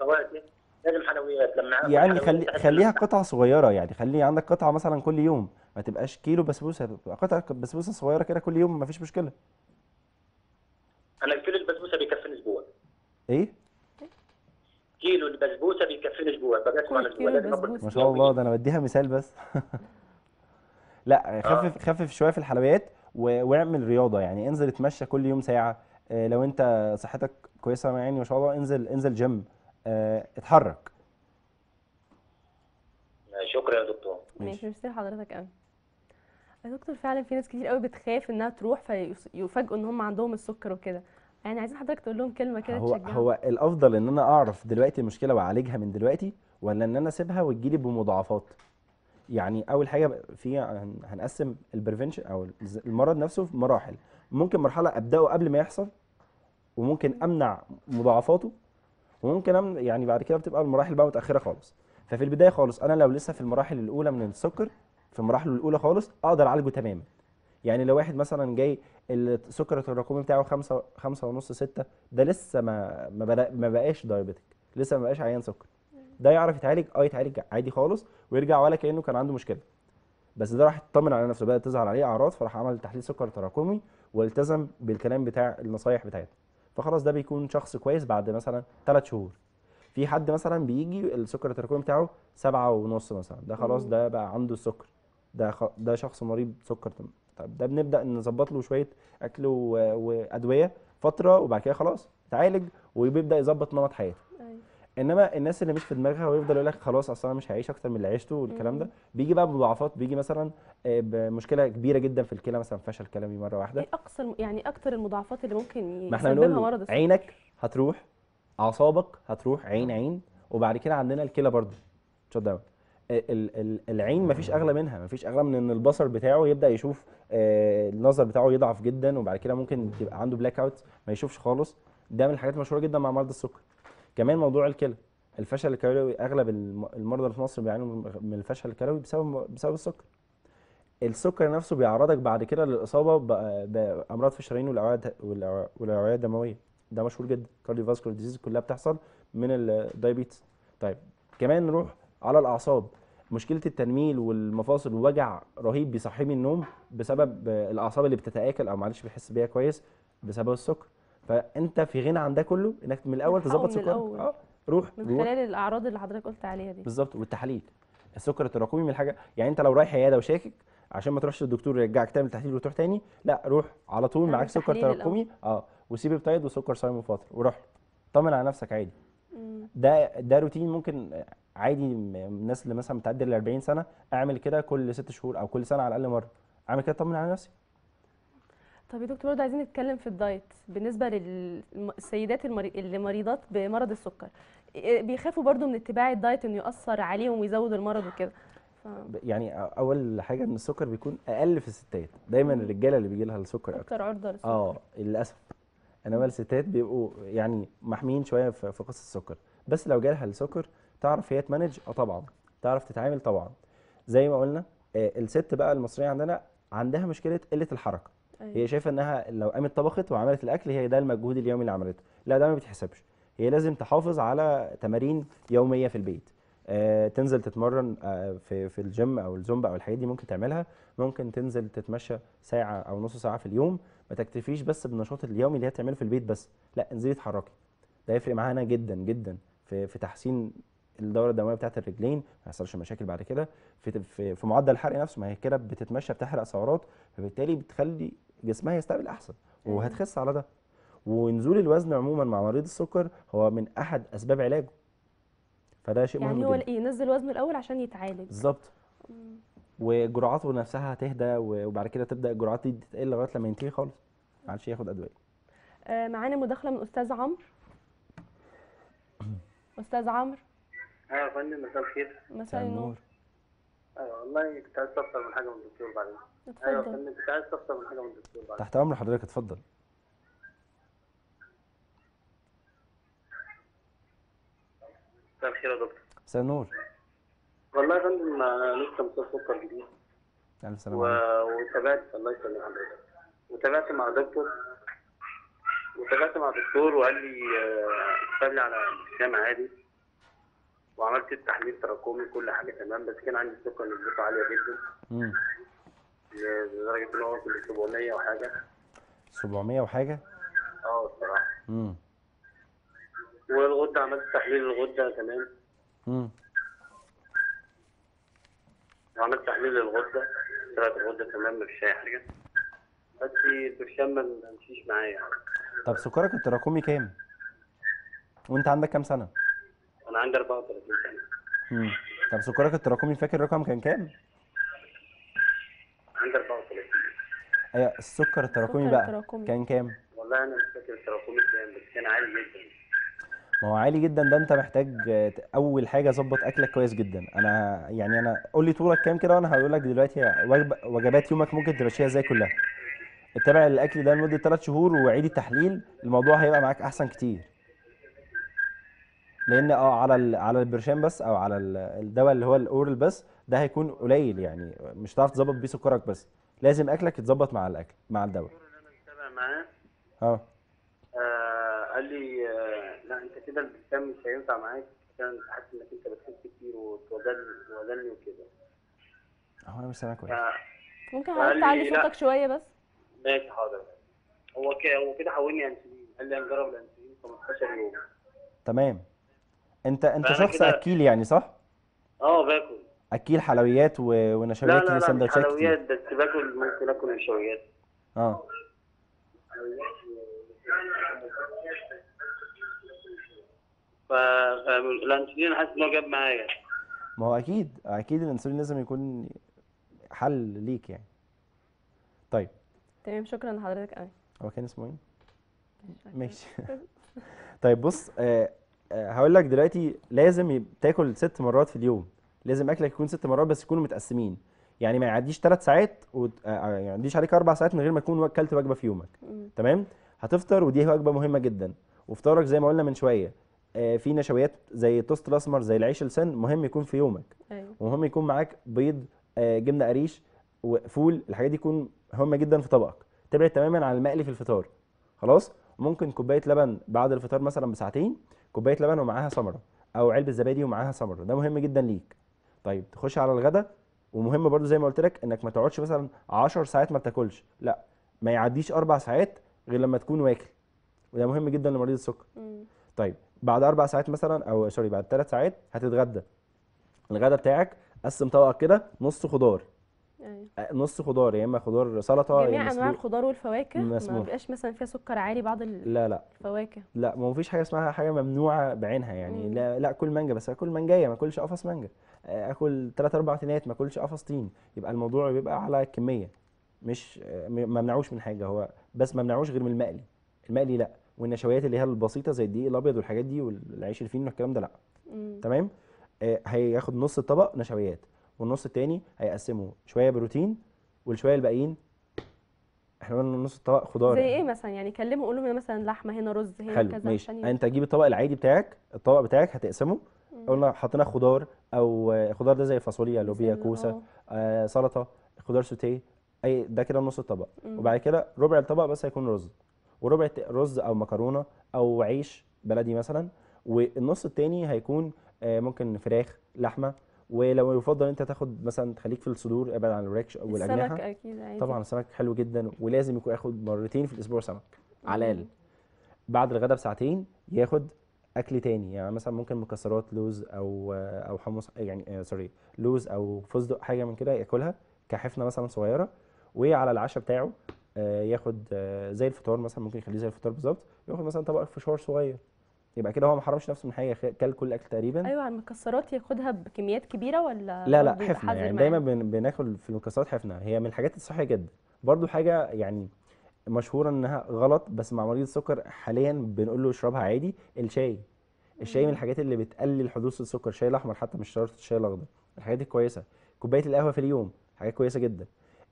فواكه لازم حلويات لما يعني خلي خليها قطعه صغيره، يعني خلي عندك قطعه مثلا كل يوم، ما تبقاش كيلو بسبوسه، تبقى قطعه بسبوسه صغيره كده كل يوم ما فيش مشكله. انا كيلو البسبوسه بيكفيني اسبوع. ايه؟ كيلو البسبوسه بيكفيني اسبوع، بقاش على البسبوسه. ما شاء الله ده انا بديها مثال بس. لا خفف خفف شويه في الحلويات واعمل رياضه، يعني انزل اتمشى كل يوم ساعه، اه لو انت صحتك كويسه يعني ما شاء الله انزل انزل جيم، اه اتحرك. شكرا يا دكتور. ماشي ميرسي لحضرتك قوي. يا دكتور فعلا في ناس كتير قوي بتخاف انها تروح فيفاجئوا ان هم عندهم السكر وكده. يعني عايزين حضرتك تقول لهم كلمه كده هو تشجعهم. هو الافضل ان انا اعرف دلوقتي المشكله واعالجها من دلوقتي، ولا ان انا اسيبها وتجيلي بمضاعفات؟ يعني اول حاجه في هنقسم البريفنشن او المرض نفسه في مراحل، ممكن مرحله ابداه قبل ما يحصل وممكن امنع مضاعفاته، وممكن أمنع يعني بعد كده بتبقى المراحل بقى متاخره خالص. ففي البدايه خالص انا لو لسه في المراحل الاولى من السكر، في مراحله الاولى خالص اقدر اعالجه تماما. يعني لو واحد مثلا جاي السكر التراكمي بتاعه خمسة خمسة ونص ستة، ده لسه ما ما بقاش دايابيتك، لسه ما بقاش عيان سكر، ده يعرف يتعالج اه يتعالج عادي خالص ويرجع ولا كانه كان عنده مشكله. بس ده راح يطمن على نفسه، بدات تظهر عليه اعراض فراح عمل تحليل سكر تراكمي والتزم بالكلام بتاع النصايح بتاعتنا، فخلاص ده بيكون شخص كويس بعد مثلا ثلاث شهور. في حد مثلا بيجي السكر التراكمي بتاعه سبعة ونص مثلا، ده خلاص ده بقى عنده السكر، ده خ... ده شخص مريض سكر. طب ده بنبدا نظبط له شويه اكل و... وادويه فتره وبعد كده خلاص اتعالج وبيبدا يظبط نمط حياته. انما الناس اللي مش في دماغها ويفضل يقول لك خلاص اصل انا مش هعيش اكتر من اللي عيشته والكلام ده، بيجي بقى بمضاعفات، بيجي مثلا بمشكله كبيره جدا في الكلى، مثلا فشل كلامي مره واحده. ايه اقصى يعني اكتر المضاعفات اللي ممكن يسببها مرض السكر؟ عينك هتروح، اعصابك هتروح، عين عين وبعد كده عندنا الكلى برضه شوت داون. العين مفيش اغلى منها، مفيش اغلى من ان البصر بتاعه يبدا يشوف، النظر بتاعه يضعف جدا وبعد كده ممكن يبقى عنده بلاك اوت ما يشوفش خالص. ده من الحاجات المشهوره جدا مع مرضى السكر. كمان موضوع الكلى، الفشل الكلوي، اغلب المرضى اللي في مصر بيعانوا من الفشل الكلوي بسبب بسبب السكر. السكر نفسه بيعرضك بعد كده للاصابه بامراض في الشرايين والاوعيه والاوعيه الدمويه، ده مشهور جدا. كارديوفاسكولار ديزيز كلها بتحصل من الدايابيتس. طيب كمان نروح على الاعصاب، مشكله التنميل والمفاصل ووجع رهيب بيصحيه من النوم بسبب الاعصاب اللي بتتاكل او معلش بيحس بيها كويس بسبب السكر. فانت في غنى عن ده كله، انك من الاول تظبط سكرك. اه روح من خلال روح. الاعراض اللي حضرتك قلت عليها دي بالظبط، والتحاليل السكر التراكمي من الحاجه، يعني انت لو رايح عياده وشاكك عشان ما تروحش للدكتور يرجعك تعمل تحليل وتروح تاني، لا روح على طول معاك سكر تراكمي اه وسيبيبتايد وسكر صايم وفاطر وروح طمن على نفسك عادي. مم. ده ده روتين ممكن عادي الناس اللي مثلا بتعدي ال أربعين سنة اعمل كده كل ست شهور او كل سنه على الاقل مره، اعمل كده اطمن على نفسي. طب يا دكتور برضه عايزين نتكلم في الدايت بالنسبه للسيدات اللي مريضات بمرض السكر، بيخافوا برضه من اتباع الدايت انه ياثر عليهم ويزود المرض وكده. ف... يعني اول حاجه ان السكر بيكون اقل في الستات، دايما الرجاله اللي بيجي لها السكر اكتر، اكتر عرضه للسكر اه للاسف. انما الستات بيبقوا يعني محميين شويه في قصه السكر، بس لو جالها السكر تعرف هي تمانج اه طبعا، تعرف تتعامل طبعا. زي ما قلنا الست بقى المصريه عندنا عندها مشكله قله الحركه. أيوة. هي شايفه انها لو قامت طبخت وعملت الاكل هي ده المجهود اليومي اللي عملته، لا ده ما بيتحسبش. هي لازم تحافظ على تمارين يوميه في البيت، آه، تنزل تتمرن آه، في في الجيم او الزومبا او الحاجات دي ممكن تعملها، ممكن تنزل تتمشى ساعه او نص ساعه في اليوم، ما تكتفيش بس بالنشاط اليومي اللي هي بتعمله في البيت بس، لا انزلي اتحركي. ده هيفرق معانا جدا جدا في في تحسين الدوره الدمويه بتاعه الرجلين، ما يحصلش مشاكل بعد كده في في, في معدل الحرق نفسه، ما هي كده بتتمشى بتحرق سعرات فبالتالي بتخلي جسمها يستقبل احسن وهتخس على ده. ونزول الوزن عموما مع مريض السكر هو من احد اسباب علاجه، فده شيء يعني مهم يعني هو جدا. ينزل وزنه الاول عشان يتعالج بالظبط، وجرعاته نفسها هتهدى وبعد كده تبدا الجرعات دي تقل لغايه لما ينتهي خالص ما عادش ياخد ادويه. آه معانا مداخله من استاذ عمرو. استاذ عمرو ايوه يا فندم، مساء الخير. مساء النور. ايوه والله كنت عايز استفسر من حاجه من الدكتور بعدين. اتفضل. ايوه يا فندم كنت عايز استفسر من حاجه من الدكتور بعدين. تحت امر حضرتك، اتفضل. مساء الخير يا دكتور. مساء النور. والله يا فندم انا لسه مصاب سكر جديد. الف سلامة. وتابعت الله يسلمك حضرتك، وتابعت مع دكتور وتابعت مع دكتور وقال لي كتب لي على الشام عادي، وعملت التحليل تراكمي كل حاجه تمام، بس كان عندي السكر نسبته عاليه جدا. امم لدرجه ان هو وصل ل سبعمية وحاجه. سبعمية وحاجه؟ اه الصراحه. امم والغده عملت تحليل الغده تمام. امم عملت تحليل للغده، طلعت الغده تمام مفيش اي حاجه، بس البرشام ما مشيش معايا يعني. طب سكرك التراكمي كام؟ وانت عندك كام سنه؟ انا عندي أربعة وثلاثين سنة. امم طب سكرك التراكمي فاكر الرقم كان كام؟ عندي أربعة وثلاثين. ايوه السكر التراكمي بقى التراكمي. كان كام؟ والله انا مش فاكر التراكمي كام، بس كان عالي جدا. ما هو عالي جدا ده انت محتاج اول حاجه ظبط اكلك كويس جدا. انا يعني انا قول لي طولك كام كده وانا هقول لك دلوقتي وجبات يومك ممكن تمشيها ازاي كلها. اتبع الاكل ده لمده ثلاث شهور وعيد التحليل، الموضوع هيبقى معاك احسن كتير. لان اه على على البرشام بس او على الدواء اللي هو الاورال بس ده هيكون قليل، يعني مش هتعرف تظبط بيه سكرك بس، لازم اكلك يتظبط مع الاكل مع الدواء. انا متابع معاه اه قال لي آه لا انت كده الدم مش هينفع معاك عشان حاسس انك انت بتخس كتير وتوزني وكده. اهو انا مش سامعك كويس. ممكن حضرتك تعلي صوتك شويه بس؟ ماشي حاضر. هو كده هو كده حولني انسولين، قال لي هنجرب الانسولين خمستاشر يوم. تمام. انت انت شخص اكيل يعني صح؟ اه باكل. اكيل حلويات ونشويات كده وسندوتشات كتير؟ لا لا لا مش حلويات بس باكل، ممكن اكل نشويات. اه. ف الانسولين حاسس ان هو جاب معايا. ما هو اكيد اكيد الانسولين لازم يكون حل ليك يعني. طيب. تمام شكرا لحضرتك قوي. هو كان اسمه ايه؟ ماشي. طيب بص آه هقول لك دلوقتي لازم تاكل ست مرات في اليوم، لازم اكلك يكون ست مرات بس يكونوا متقسمين، يعني ما يعديش ثلاث ساعات وما يعديش عليك اربع ساعات من غير ما تكون اكلت وجبه في يومك. تمام؟ هتفطر ودي وجبه مهمه جدا، وفطارك زي ما قلنا من شويه آه في نشويات زي التوست الاسمر زي العيش السن مهم يكون في يومك. أيوة. ومهم يكون معاك بيض آه جبنه قريش وفول، الحاجات دي تكون مهمه جدا في طبقك، تبعد تماما عن المقلي في الفطار. خلاص؟ ممكن كوبايه لبن بعد الفطار مثلا بساعتين، كوبايه لبن ومعاها ثمره او علبه زبادي ومعاها ثمره، ده مهم جدا ليك. طيب تخش على الغداء، ومهم برضو زي ما قلت لك انك ما تقعدش مثلا عشر ساعات ما بتاكلش، لا ما يعديش اربع ساعات غير لما تكون واكل، وده مهم جدا لمريض السكر. طيب بعد اربع ساعات مثلا او سوري بعد ثلاث ساعات هتتغدى. الغداء بتاعك قسم طبقك كده نص خضار. أيوة. نص خضار، يا اما خضار سلطه، جميع يعني انواع الخضار والفواكه مسموح. ما بيبقاش مثلا فيها سكر عالي بعض الفواكه. لا لا الفواكه لا ما فيش حاجه اسمها حاجه ممنوعه بعينها يعني. مم. لا لا كل مانجا بس اكل مانجايه، ما اكلش قفص مانجا، اكل ثلاث اربع تينات ما اكلش قفص تين، يبقى الموضوع بيبقى على الكميه، مش ما منعوش من حاجه، هو بس ما منعوش غير من المقلي، المقلي لا، والنشويات اللي هي البسيطه زي الدقيق الابيض والحاجات دي والعيش الفين والكلام ده لا. مم. تمام. آه هياخد نص الطبق نشويات، والنص التاني هيقسمه شويه بروتين والشويه الباقيين احنا قلنا نص الطبق خضار. زي ايه مثلا يعني؟ كلمه قول لهم مثلا لحمه هنا، رز هنا، كذا. ماشي. انت تجيب الطبق العادي بتاعك، الطبق بتاعك هتقسمه، قلنا حطينا خضار، او خضار ده زي فاصوليا لوبيا كوسه آه سلطه خضار سوتيه، اي ده كده نص الطبق. مم. وبعد كده ربع الطبق بس هيكون رز، وربع رز او مكرونه او عيش بلدي مثلا، والنص التاني هيكون آه ممكن فراخ لحمه، ولو يفضل انت تاخد مثلا تخليك في الصدور ابعد عن الوراك والاجنحه. السمك اكيد عادي. طبعا السمك حلو جدا، ولازم يكون ياخد مرتين في الاسبوع سمك على الاقل. بعد الغداء بساعتين ياخد اكل تاني، يعني مثلا ممكن مكسرات، لوز او او حمص يعني آه سوري لوز او فستق، حاجه من كده ياكلها كحفنه مثلا صغيره. وعلى العشاء بتاعه آه ياخد آه زي الفطار مثلا، ممكن يخليه زي الفطار بالظبط، ياخد مثلا طبق فشار صغير، يبقى كده هو ما حرمش نفسه من حاجه، كل كل الاكل تقريبا. ايوه. المكسرات ياخدها بكميات كبيره ولا؟ لا لا حفنه يعني، دايما بناكل في المكسرات حفنه، هي من الحاجات الصحيه جدا برضو، حاجه يعني مشهوره انها غلط، بس مع مريض السكر حاليا بنقول له اشربها عادي. الشاي، الشاي مم. من الحاجات اللي بتقلل حدوث السكر، الشاي الاحمر حتى مش شرط الشاي الاخضر، الحاجات دي كويسه. كوبايه القهوه في اليوم حاجات كويسه جدا.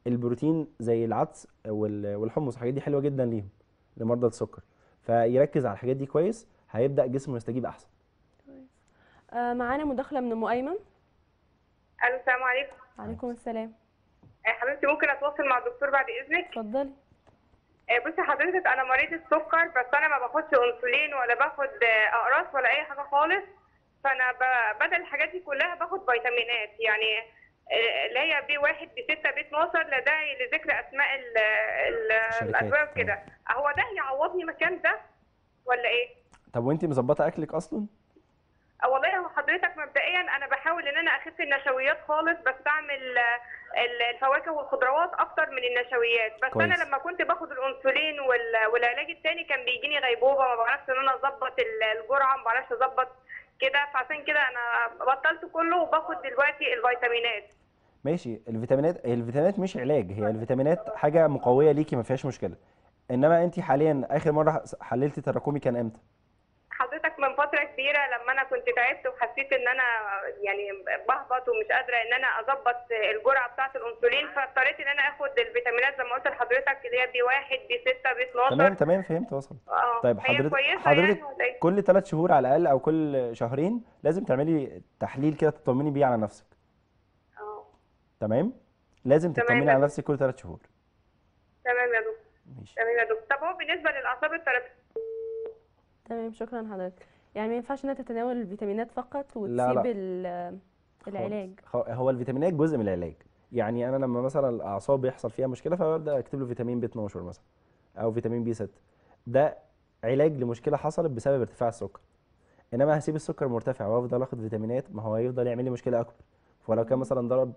البروتين زي العدس والحمص الحاجات دي حلوه جدا ليهم لمرضى السكر، فيركز على الحاجات دي كويس، هيبدأ جسمه يستجيب أحسن. كويس. آه معانا مداخلة من أم أيمن. ألو السلام عليكم. وعليكم السلام. آه حبيبتي ممكن أتواصل مع الدكتور بعد إذنك؟ اتفضلي. آه بصي حضرتك أنا مريض السكر، بس أنا ما باخدش أنسولين ولا باخد آه أقراص ولا أي حاجة خالص، فأنا بدل الحاجات دي كلها باخد فيتامينات، يعني اللي آه هي بي واحد بي ستة بي اتناشر، لا داعي لذكر أسماء الأدوية وكده. هو ده هيعوضني مكان ده ولا إيه؟ طب وانت مظبطه اكلك اصلا؟ والله هو حضرتك مبدئيا انا بحاول ان انا اخف النشويات خالص، بستعمل الفواكه والخضروات اكتر من النشويات بس. كويس. انا لما كنت باخد الانسولين والعلاج الثاني كان بيجيني غيبوبه، ما بعرفش ان انا اظبط الجرعه، ما بعرفش اظبط كده، فعشان كده انا بطلت كله وباخد دلوقتي الفيتامينات. ماشي. الفيتامينات الفيتامينات مش علاج، هي الفيتامينات حاجه مقويه ليكي ما فيهاش مشكله، انما انت حاليا اخر مره حللتي تراكمي كان امتى؟ حضرتك من فتره كبيره لما انا كنت تعبت وحسيت ان انا يعني بهبط ومش قادره ان انا اظبط الجرعه بتاعه الانسولين، فاضطريت ان انا اخد الفيتامينات زي ما قلت لحضرتك اللي هي بي واحد بي ستة بي اتناشر. تمام تمام فهمت وصلت. اه طيب حضرتك حضرتك يعني كل ثلاث شهور على الاقل او كل شهرين لازم تعملي تحليل كده تطمني بيه على نفسك. اه تمام. لازم تطمني على نفسك كل ثلاث شهور. تمام يا دكتور. ماشي. تمام يا دكتور. طب هو بالنسبه للاعصاب الترابية؟ تمام، شكرا حضرتك. يعني ما ينفعش انها تتناول الفيتامينات فقط وتسيب العلاج. هو الفيتامينات جزء من العلاج. يعني انا لما مثلا الاعصاب بيحصل فيها مشكله فببدا اكتب له فيتامين بي اتناشر مثلا او فيتامين بي ستة، ده علاج لمشكله حصلت بسبب ارتفاع السكر. انما هسيب السكر مرتفع وافضل اخد فيتامينات، ما هو هيفضل يعمل لي مشكله اكبر. فلو كان مثلا ضرب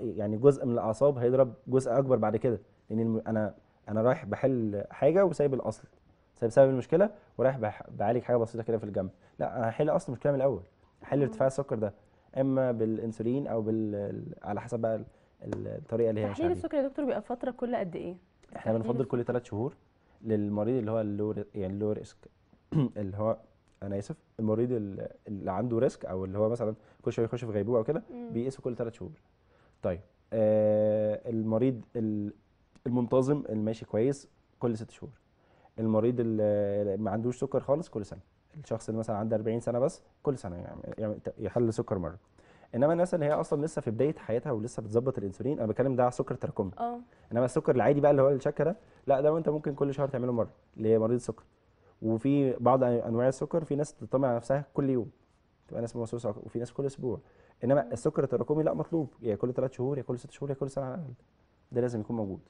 يعني جزء من الاعصاب هيضرب جزء اكبر بعد كده، لان انا انا رايح بحل حاجه وسايب الاصل، سايب سبب المشكله ورايح بعالج حاجه بسيطه كده في الجنب. لا، انا هحل اصل المشكله من الاول، هحل ارتفاع السكر ده اما بالانسولين او بال على حسب بقى الطريقه اللي هي. تحليل السكر يا دكتور بيبقى فتره كل قد ايه؟ احنا بنفضل كل ثلاث شهور للمريض اللي هو اللو يعني اللو ريسك اللي هو انا اسف المريض اللي عنده ريسك او اللي هو مثلا كل شويه يخش في غيبوبه او كده بيقيسوا كل ثلاث شهور. طيب آه المريض المنتظم اللي ماشي كويس كل ست شهور. المريض اللي ما عندوش سكر خالص كل سنه. الشخص اللي مثلا عنده أربعين سنه بس كل سنه يعني, يعني يحل سكر مره. انما الناس اللي هي اصلا لسه في بدايه حياتها ولسه بتظبط الانسولين، انا بتكلم ده على السكر التراكمي. اه انما السكر العادي بقى اللي هو الشكه ده، لا ده انت ممكن كل شهر تعمله مره لمريض السكر. وفي بعض انواع السكر في ناس بتطمع على نفسها كل يوم، تبقى ناس موسوسه، وفي ناس كل اسبوع. انما السكر التراكمي لا، مطلوب يا كل ثلاث شهور يا كل ست شهور يا كل سنه على الاقل، ده لازم يكون موجود.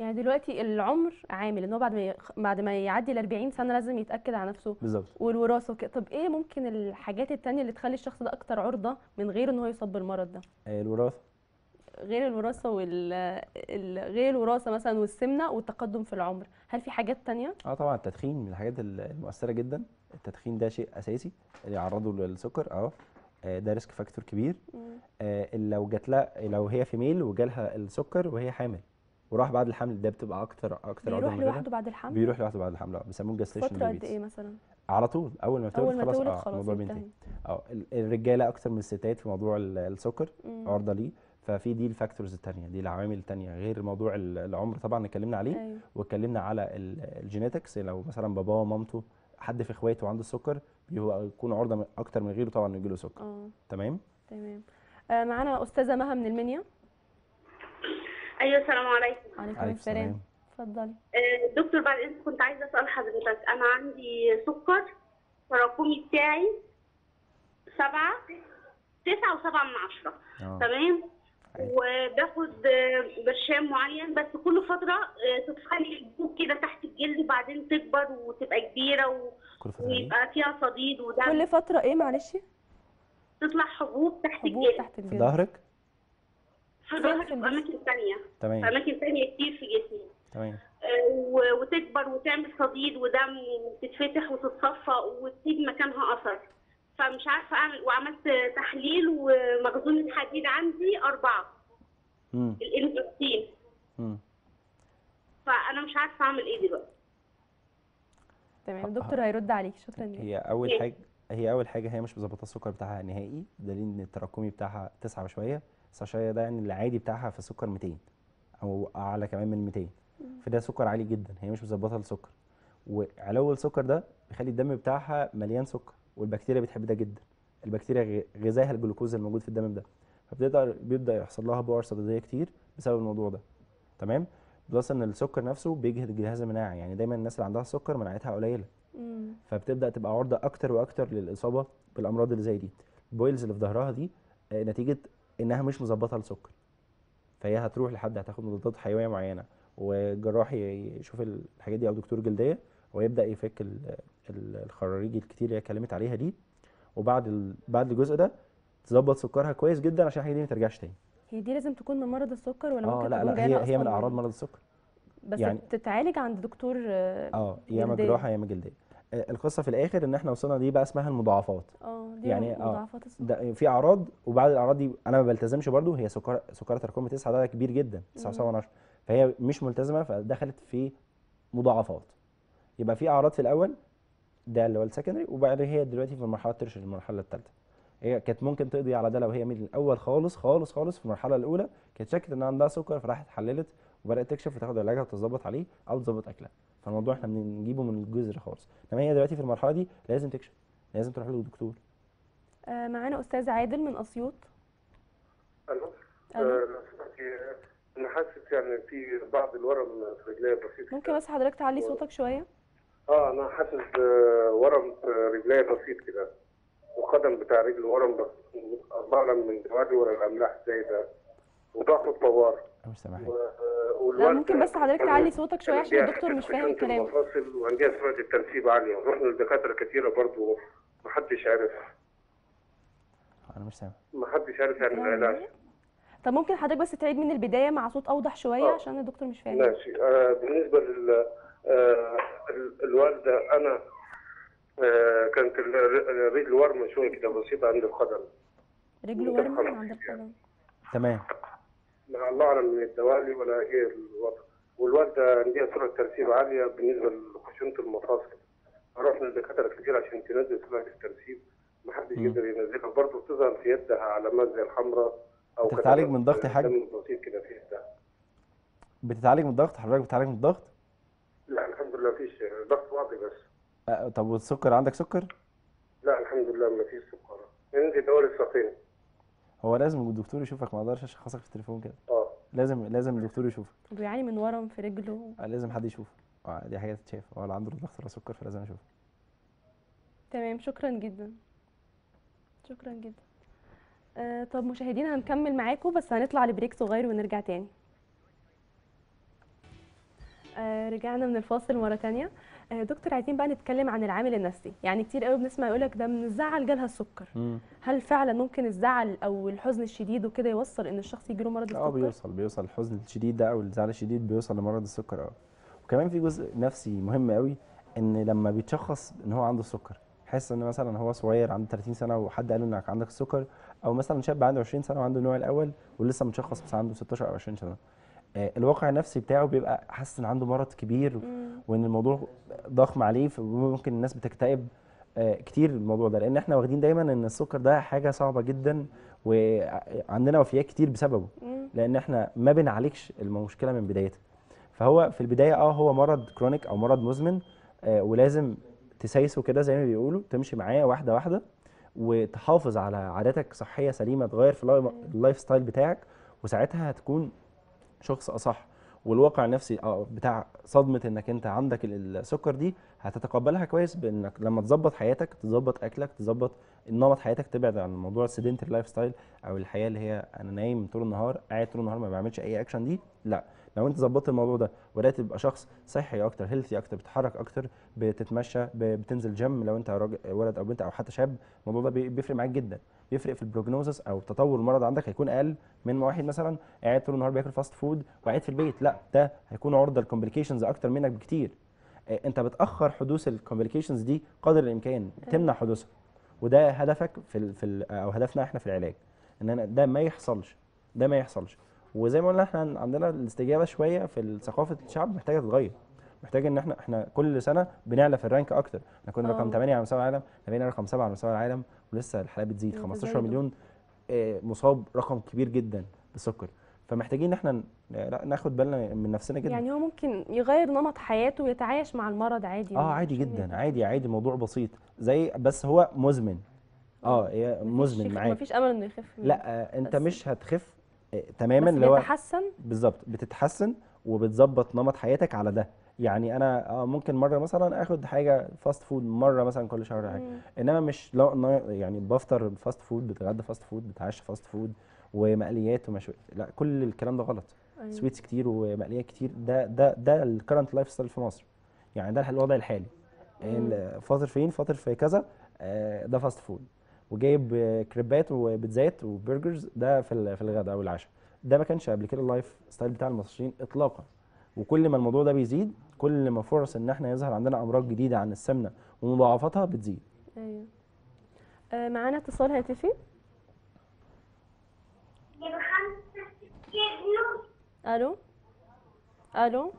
يعني دلوقتي العمر عامل ان هو بعد ما بعد ما يعدي ال أربعين سنه لازم يتاكد على نفسه بالظبط، والوراثه وكده. طب ايه ممكن الحاجات الثانيه اللي تخلي الشخص ده اكتر عرضه من غير ان هو يصاب بالمرض ده؟ الوراثه، غير الوراثه وال غير الوراثه مثلا والسمنه والتقدم في العمر، هل في حاجات ثانيه؟ اه طبعا التدخين من الحاجات المؤثره جدا. التدخين ده شيء اساسي اللي يعرضه للسكر، اه ده ريسك فاكتور كبير. آه لو جات لها، لو هي فيميل وجالها السكر وهي حامل وراح بعد الحمل، ده بتبقى اكتر اكتر بيروح لوحده بعد الحمل. بيروح لوحده بعد الحمل، اه بيسموه جاستيشن بيبيز. فتره قد ايه مثلا؟ على طول اول ما بتولد خلاص، اه الموضوع بينتهي. اه الرجاله اكتر من الستات في موضوع السكر عرضه ليه، ففي دي الفاكتورز الثانيه، دي العوامل الثانيه غير موضوع العمر طبعا اتكلمنا عليه. أيوه. واتكلمنا على الجينيتكس، لو مثلا باباه ومامته حد في اخواته عنده السكر بيكون عرضه اكتر من غيره طبعا يجي له سكر. أوه. تمام تمام. آه معانا استاذه مها من المنيا. ايوه السلام عليكم. وعليكم السلام. اتفضلي. دكتور بعد اذنك كنت عايزه اسال حضرتك، انا عندي سكر تراكمي بتاعي سبعه تسعه وسبعه من عشره. أوه. تمام. وباخد برشام معين بس كل فتره تتخلي الحبوب كده تحت الجلد، بعدين تكبر وتبقى كبيره و... ويبقى فيها صديد ودم. كل فتره ايه معلش؟ تطلع حبوب تحت حبوب الجلد. تحت الجلد في ظهرك؟ في ظهري في اماكن ثانيه. تمام. في اماكن ثانيه كتير في جسمي. تمام. وتكبر وتعمل صديد ودم وتتفتح وتتصفى وتسيب مكانها اثر، فمش عارفه اعمل. وعملت تحليل ومخزون الحديد عندي اربعه الام ستين، فانا مش عارفه اعمل ايه دلوقتي. تمام الدكتور هيرد عليك، شكرا ليك. هي اول حاجه هي اول حاجه هي مش مظبطه السكر بتاعها نهائي، دليل ان التراكمي بتاعها تسعه وشويه. تسعه وشويه ده يعني العادي بتاعها في السكر مئتين او اعلى كمان من مئتين، فده سكر عالي جدا. هي مش مظبطه السكر، وعلو السكر ده بيخلي الدم بتاعها مليان سكر، والبكتيريا بتحب ده جدا. البكتيريا غذاها الجلوكوز الموجود في الدم ده، فبتقدر بيبدا يحصل لها بؤر صدريه كتير بسبب الموضوع ده. تمام. بلس ان السكر نفسه بيجهد الجهاز المناعي، يعني دايما الناس اللي عندها سكر مناعتها قليله، فبتبدا تبقى عرضه اكتر واكتر للاصابه بالامراض اللي زي دي. البويلز اللي في ظهرها دي نتيجه انها مش مظبطه السكر، فهي هتروح لحد هتاخد مضادات حيويه معينه، والجراح يشوف الحاجات دي او دكتور جلديه، ويبدا يفك الخراريج الكتير اللي هي اتكلمت عليها دي. وبعد بعد الجزء ده تظبط سكرها كويس جدا عشان الحاجات دي ما ترجعش تاني. هي دي لازم تكون من مرض السكر ولا ممكن لا تكون لا هي هي من اعراض مرض السكر، بس يعني تتعالج عند دكتور جلديه. اه يا اما جراحه يا اما جلديه. القصه في الاخر ان احنا وصلنا دي بقى اسمها المضاعفات. اه دي يعني مضاعفات السكر، ده في اعراض، وبعد الاعراض دي انا ما بلتزمش برده. هي سكر سكر تراكمي تسعه ده كبير جدا، تسعه وسبعه من عشره، فهي مش ملتزمه فدخلت في مضاعفات. يبقى في اعراض في الاول ده اللي هو السكندري، وبعد هي دلوقتي في المرحله الترشري المرحله الثالثه. هي كانت ممكن تقضي على ده لو هي من الاول خالص خالص خالص في المرحله الاولى كانت شكت ان عندها سكر، فراحت حللت وبدات تكشف وتاخد علاجها وتظبط عليه او تظبط اكلها. فالموضوع احنا بنجيبه من الجذر خالص، انما هي دلوقتي في المرحله دي لازم تكشف، لازم تروح للدكتور. آه معانا استاذ عادل من اسيوط. الو انا حاسس يعني في بعض الورم في رجلي بسيط. ممكن بس حضرتك تعلي صوتك شويه؟ اه انا حاسس ورم في رجلي بسيط كده، القدم بتاع رجل ورم بس بعلم من جواري ولا الاملاح زي ده، وضغط الطوارئ. لو سمحت لا ممكن بس حضرتك تعلي صوتك شويه عشان الدكتور مش فاهم كلامك. المفاصل وعندها سرعه التنسيب عاليه، ورحنا لدكاتره كتيره برضه محدش عارف. انا مش سامع. محدش عارف يعني العلاج. طب ممكن حضرتك بس تعيد من البدايه مع صوت اوضح شويه أوه. عشان الدكتور مش فاهم. ماشي. آه بالنسبه لل آه الوالده انا آه كانت رجل ورم شويه كده بسيطه عند القدم. رجل ورم عند القدم. تمام. الله اعلم من الدوالي ولا ايه الوضع، والوالده عندها سرعه ترسيب عاليه بالنسبه لخشونه المفاصل. رحنا لدكاتره كتير عشان تنزل سرعه الترسيب، ما حدش يقدر ينزلها، برضه بتظهر في يدها علامات زي الحمراء او بتتعالج من ضغط حاجه؟ بسيط كده في يدها. بتتعالج من الضغط؟ حضرتك بتتعالج من الضغط؟ لا الحمد لله مفيش ضغط واطي بس. أه طب والسكر عندك سكر؟ لا الحمد لله مفيش سكر، عندي دوالي الساقين. هو لازم الدكتور يشوفك، ما اقدرش اشخصك في التليفون كده. اه لازم لازم الدكتور يشوفك. بيعاني من ورم في رجله. لازم حد يشوفه، اه دي حاجه تتشاف، هو اللي عنده ضغط ولا سكر فلازم اشوفه. تمام، شكرا جدا. شكرا جدا. آه طب مشاهدينا هنكمل معاكم بس هنطلع لبريك صغير ونرجع تاني. آه رجعنا من الفاصل مره ثانيه. دكتور عايزين بقى نتكلم عن العامل النفسي، يعني كتير قوي بنسمع يقولك ده من الزعل جالها السكر. مم. هل فعلا ممكن الزعل او الحزن الشديد وكده يوصل ان الشخص يجيله مرض السكر؟ اه بيوصل بيوصل الحزن الشديد ده او الزعل الشديد بيوصل لمرض السكر. اه وكمان في جزء نفسي مهم قوي، ان لما بيتشخص ان هو عنده السكر، حاسس ان مثلا هو صغير عنده ثلاثين سنه وحد قال له انك عندك السكر، او مثلا شاب عنده عشرين سنه وعنده النوع الاول ولسه متشخص بس عنده ستاشر او عشرين سنه، الواقع النفسي بتاعه بيبقى حاسس ان عنده مرض كبير وان الموضوع ضخم عليه، فممكن الناس بتكتئب كتير الموضوع ده، لان احنا واخدين دايما ان السكر ده حاجه صعبه جدا وعندنا وفيات كتير بسببه، لان احنا ما بنعالجش المشكله من بدايتها. فهو في البدايه اه هو مرض كرونيك او مرض مزمن، ولازم تسايسه كده زي ما بيقولوا، تمشي معاه واحده واحده وتحافظ على عاداتك صحيه سليمه، تغير في اللايف ستايل بتاعك، وساعتها هتكون شخص اصح، والواقع النفسي اه بتاع صدمه انك انت عندك السكر دي هتتقبلها كويس، بانك لما تظبط حياتك، تظبط اكلك، تظبط نمط حياتك، تبعد عن موضوع السيدنتري لايف ستايل او الحياه اللي هي انا نايم طول النهار قاعد طول النهار ما بعملش اي اكشن دي، لا لو انت ظبطت الموضوع ده وبدات تبقى شخص صحي اكتر، هيلثي اكتر، بتتحرك اكتر، بتتمشى، بتنزل جيم لو انت راجل ولد او بنت او حتى شاب، الموضوع ده بيفرق معاك جدا، بيفرق في البروجنوزس او تطور المرض عندك، هيكون اقل من واحد مثلا قاعد طول النهار بياكل فاست فود وقاعد في البيت، لا ده هيكون عرضه لكومبليكيشنز اكتر منك بكتير. انت بتاخر حدوث الكومبليكيشنز دي قدر الامكان، تمنع حدوثها، وده هدفك في ال في ال او هدفنا احنا في العلاج، ان انا ده ما يحصلش، ده ما يحصلش. وزي ما قلنا احنا عندنا الاستجابه شويه في ثقافه الشعب محتاجه تتغير، محتاجه ان احنا احنا كل سنه بنعلى في الرانك اكتر، احنا كنا رقم ثمانية على مستوى العالم، بقينا رقم سبعة على مستوى العالم، ولسه الحالات بتزيد، خمستاشر مليون مصاب، رقم كبير جدا بالسكر، فمحتاجين ان احنا ناخد بالنا من نفسنا جدا. يعني هو ممكن يغير نمط حياته ويتعايش مع المرض عادي؟ اه عادي جدا، عادي عادي، الموضوع بسيط، زي بس هو مزمن. اه هي مزمن معاك، مفيش امل انه يخف. لا انت مش هتخف تماما، اللي هو بتتحسن بالظبط، بتتحسن وبتظبط نمط حياتك على ده. يعني انا اه ممكن مره مثلا اخد حاجه فاست فود مره مثلا كل شهر حاجه، انما مش لا يعني بفطر فاست فود، بتغدى فاست فود، بتعشى فاست فود ومقليات ومشويات، لا كل الكلام ده غلط. أيوة. سويتس كتير ومقليات كتير، ده ده ده الكرنت لايف ستايل في مصر، يعني ده الوضع الحالي. فاطر فين؟ فاطر في كذا، آه ده فاست فود، وجايب كريبات وبيتزات وبرجرز، ده في في الغداء او العشاء. ده ما كانش قبل كده اللايف ستايل بتاع المصريين اطلاقا، وكل ما الموضوع ده بيزيد كل ما فرص ان احنا يظهر عندنا امراض جديده عن السمنه ومضاعفاتها بتزيد. ايوه. آه معانا اتصال هاتفي. الو الو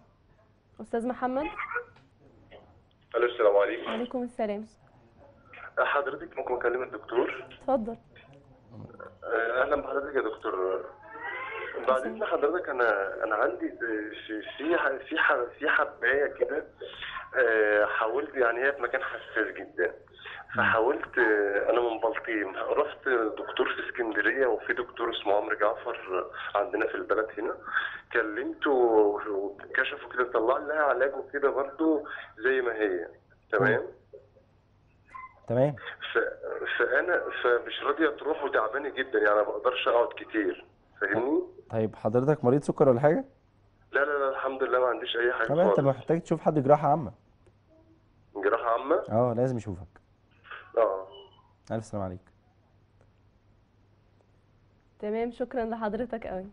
استاذ محمد. الو السلام عليكم. وعليكم السلام. حضرتك ممكن اكلم الدكتور؟ اتفضل. اهلا بحضرتك يا دكتور. بعد اذن حضرتك انا انا عندي في في في حبايه كده حاولت، يعني هي في مكان حساس جدا، فحاولت انا من بلطيم رحت دكتور في اسكندريه، وفي دكتور اسمه عمرو جعفر عندنا في البلد هنا، كلمته وكشفه كده، طلع لها علاج وكده برده زي ما هي تمام تمام. فانا فمش راضيه تروح وتعبانه جدا، يعني ما بقدرش اقعد كتير فاهمني. طيب حضرتك مريض سكر ولا حاجه؟ لا لا لا الحمد لله ما عنديش اي حاجه. طب انت محتاج تشوف حد جراحه عامه. جراحه عامه؟ اه لازم يشوفك. اه الف سلام عليك. تمام شكرا لحضرتك قوي.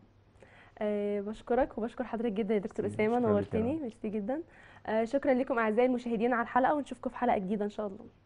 أه بشكرك وبشكر حضرتك جدا يا دكتور اسامه، نورتني ميرسي جدا. أه شكرا لكم اعزائي المشاهدين على الحلقه، ونشوفكم في حلقه جديده ان شاء الله.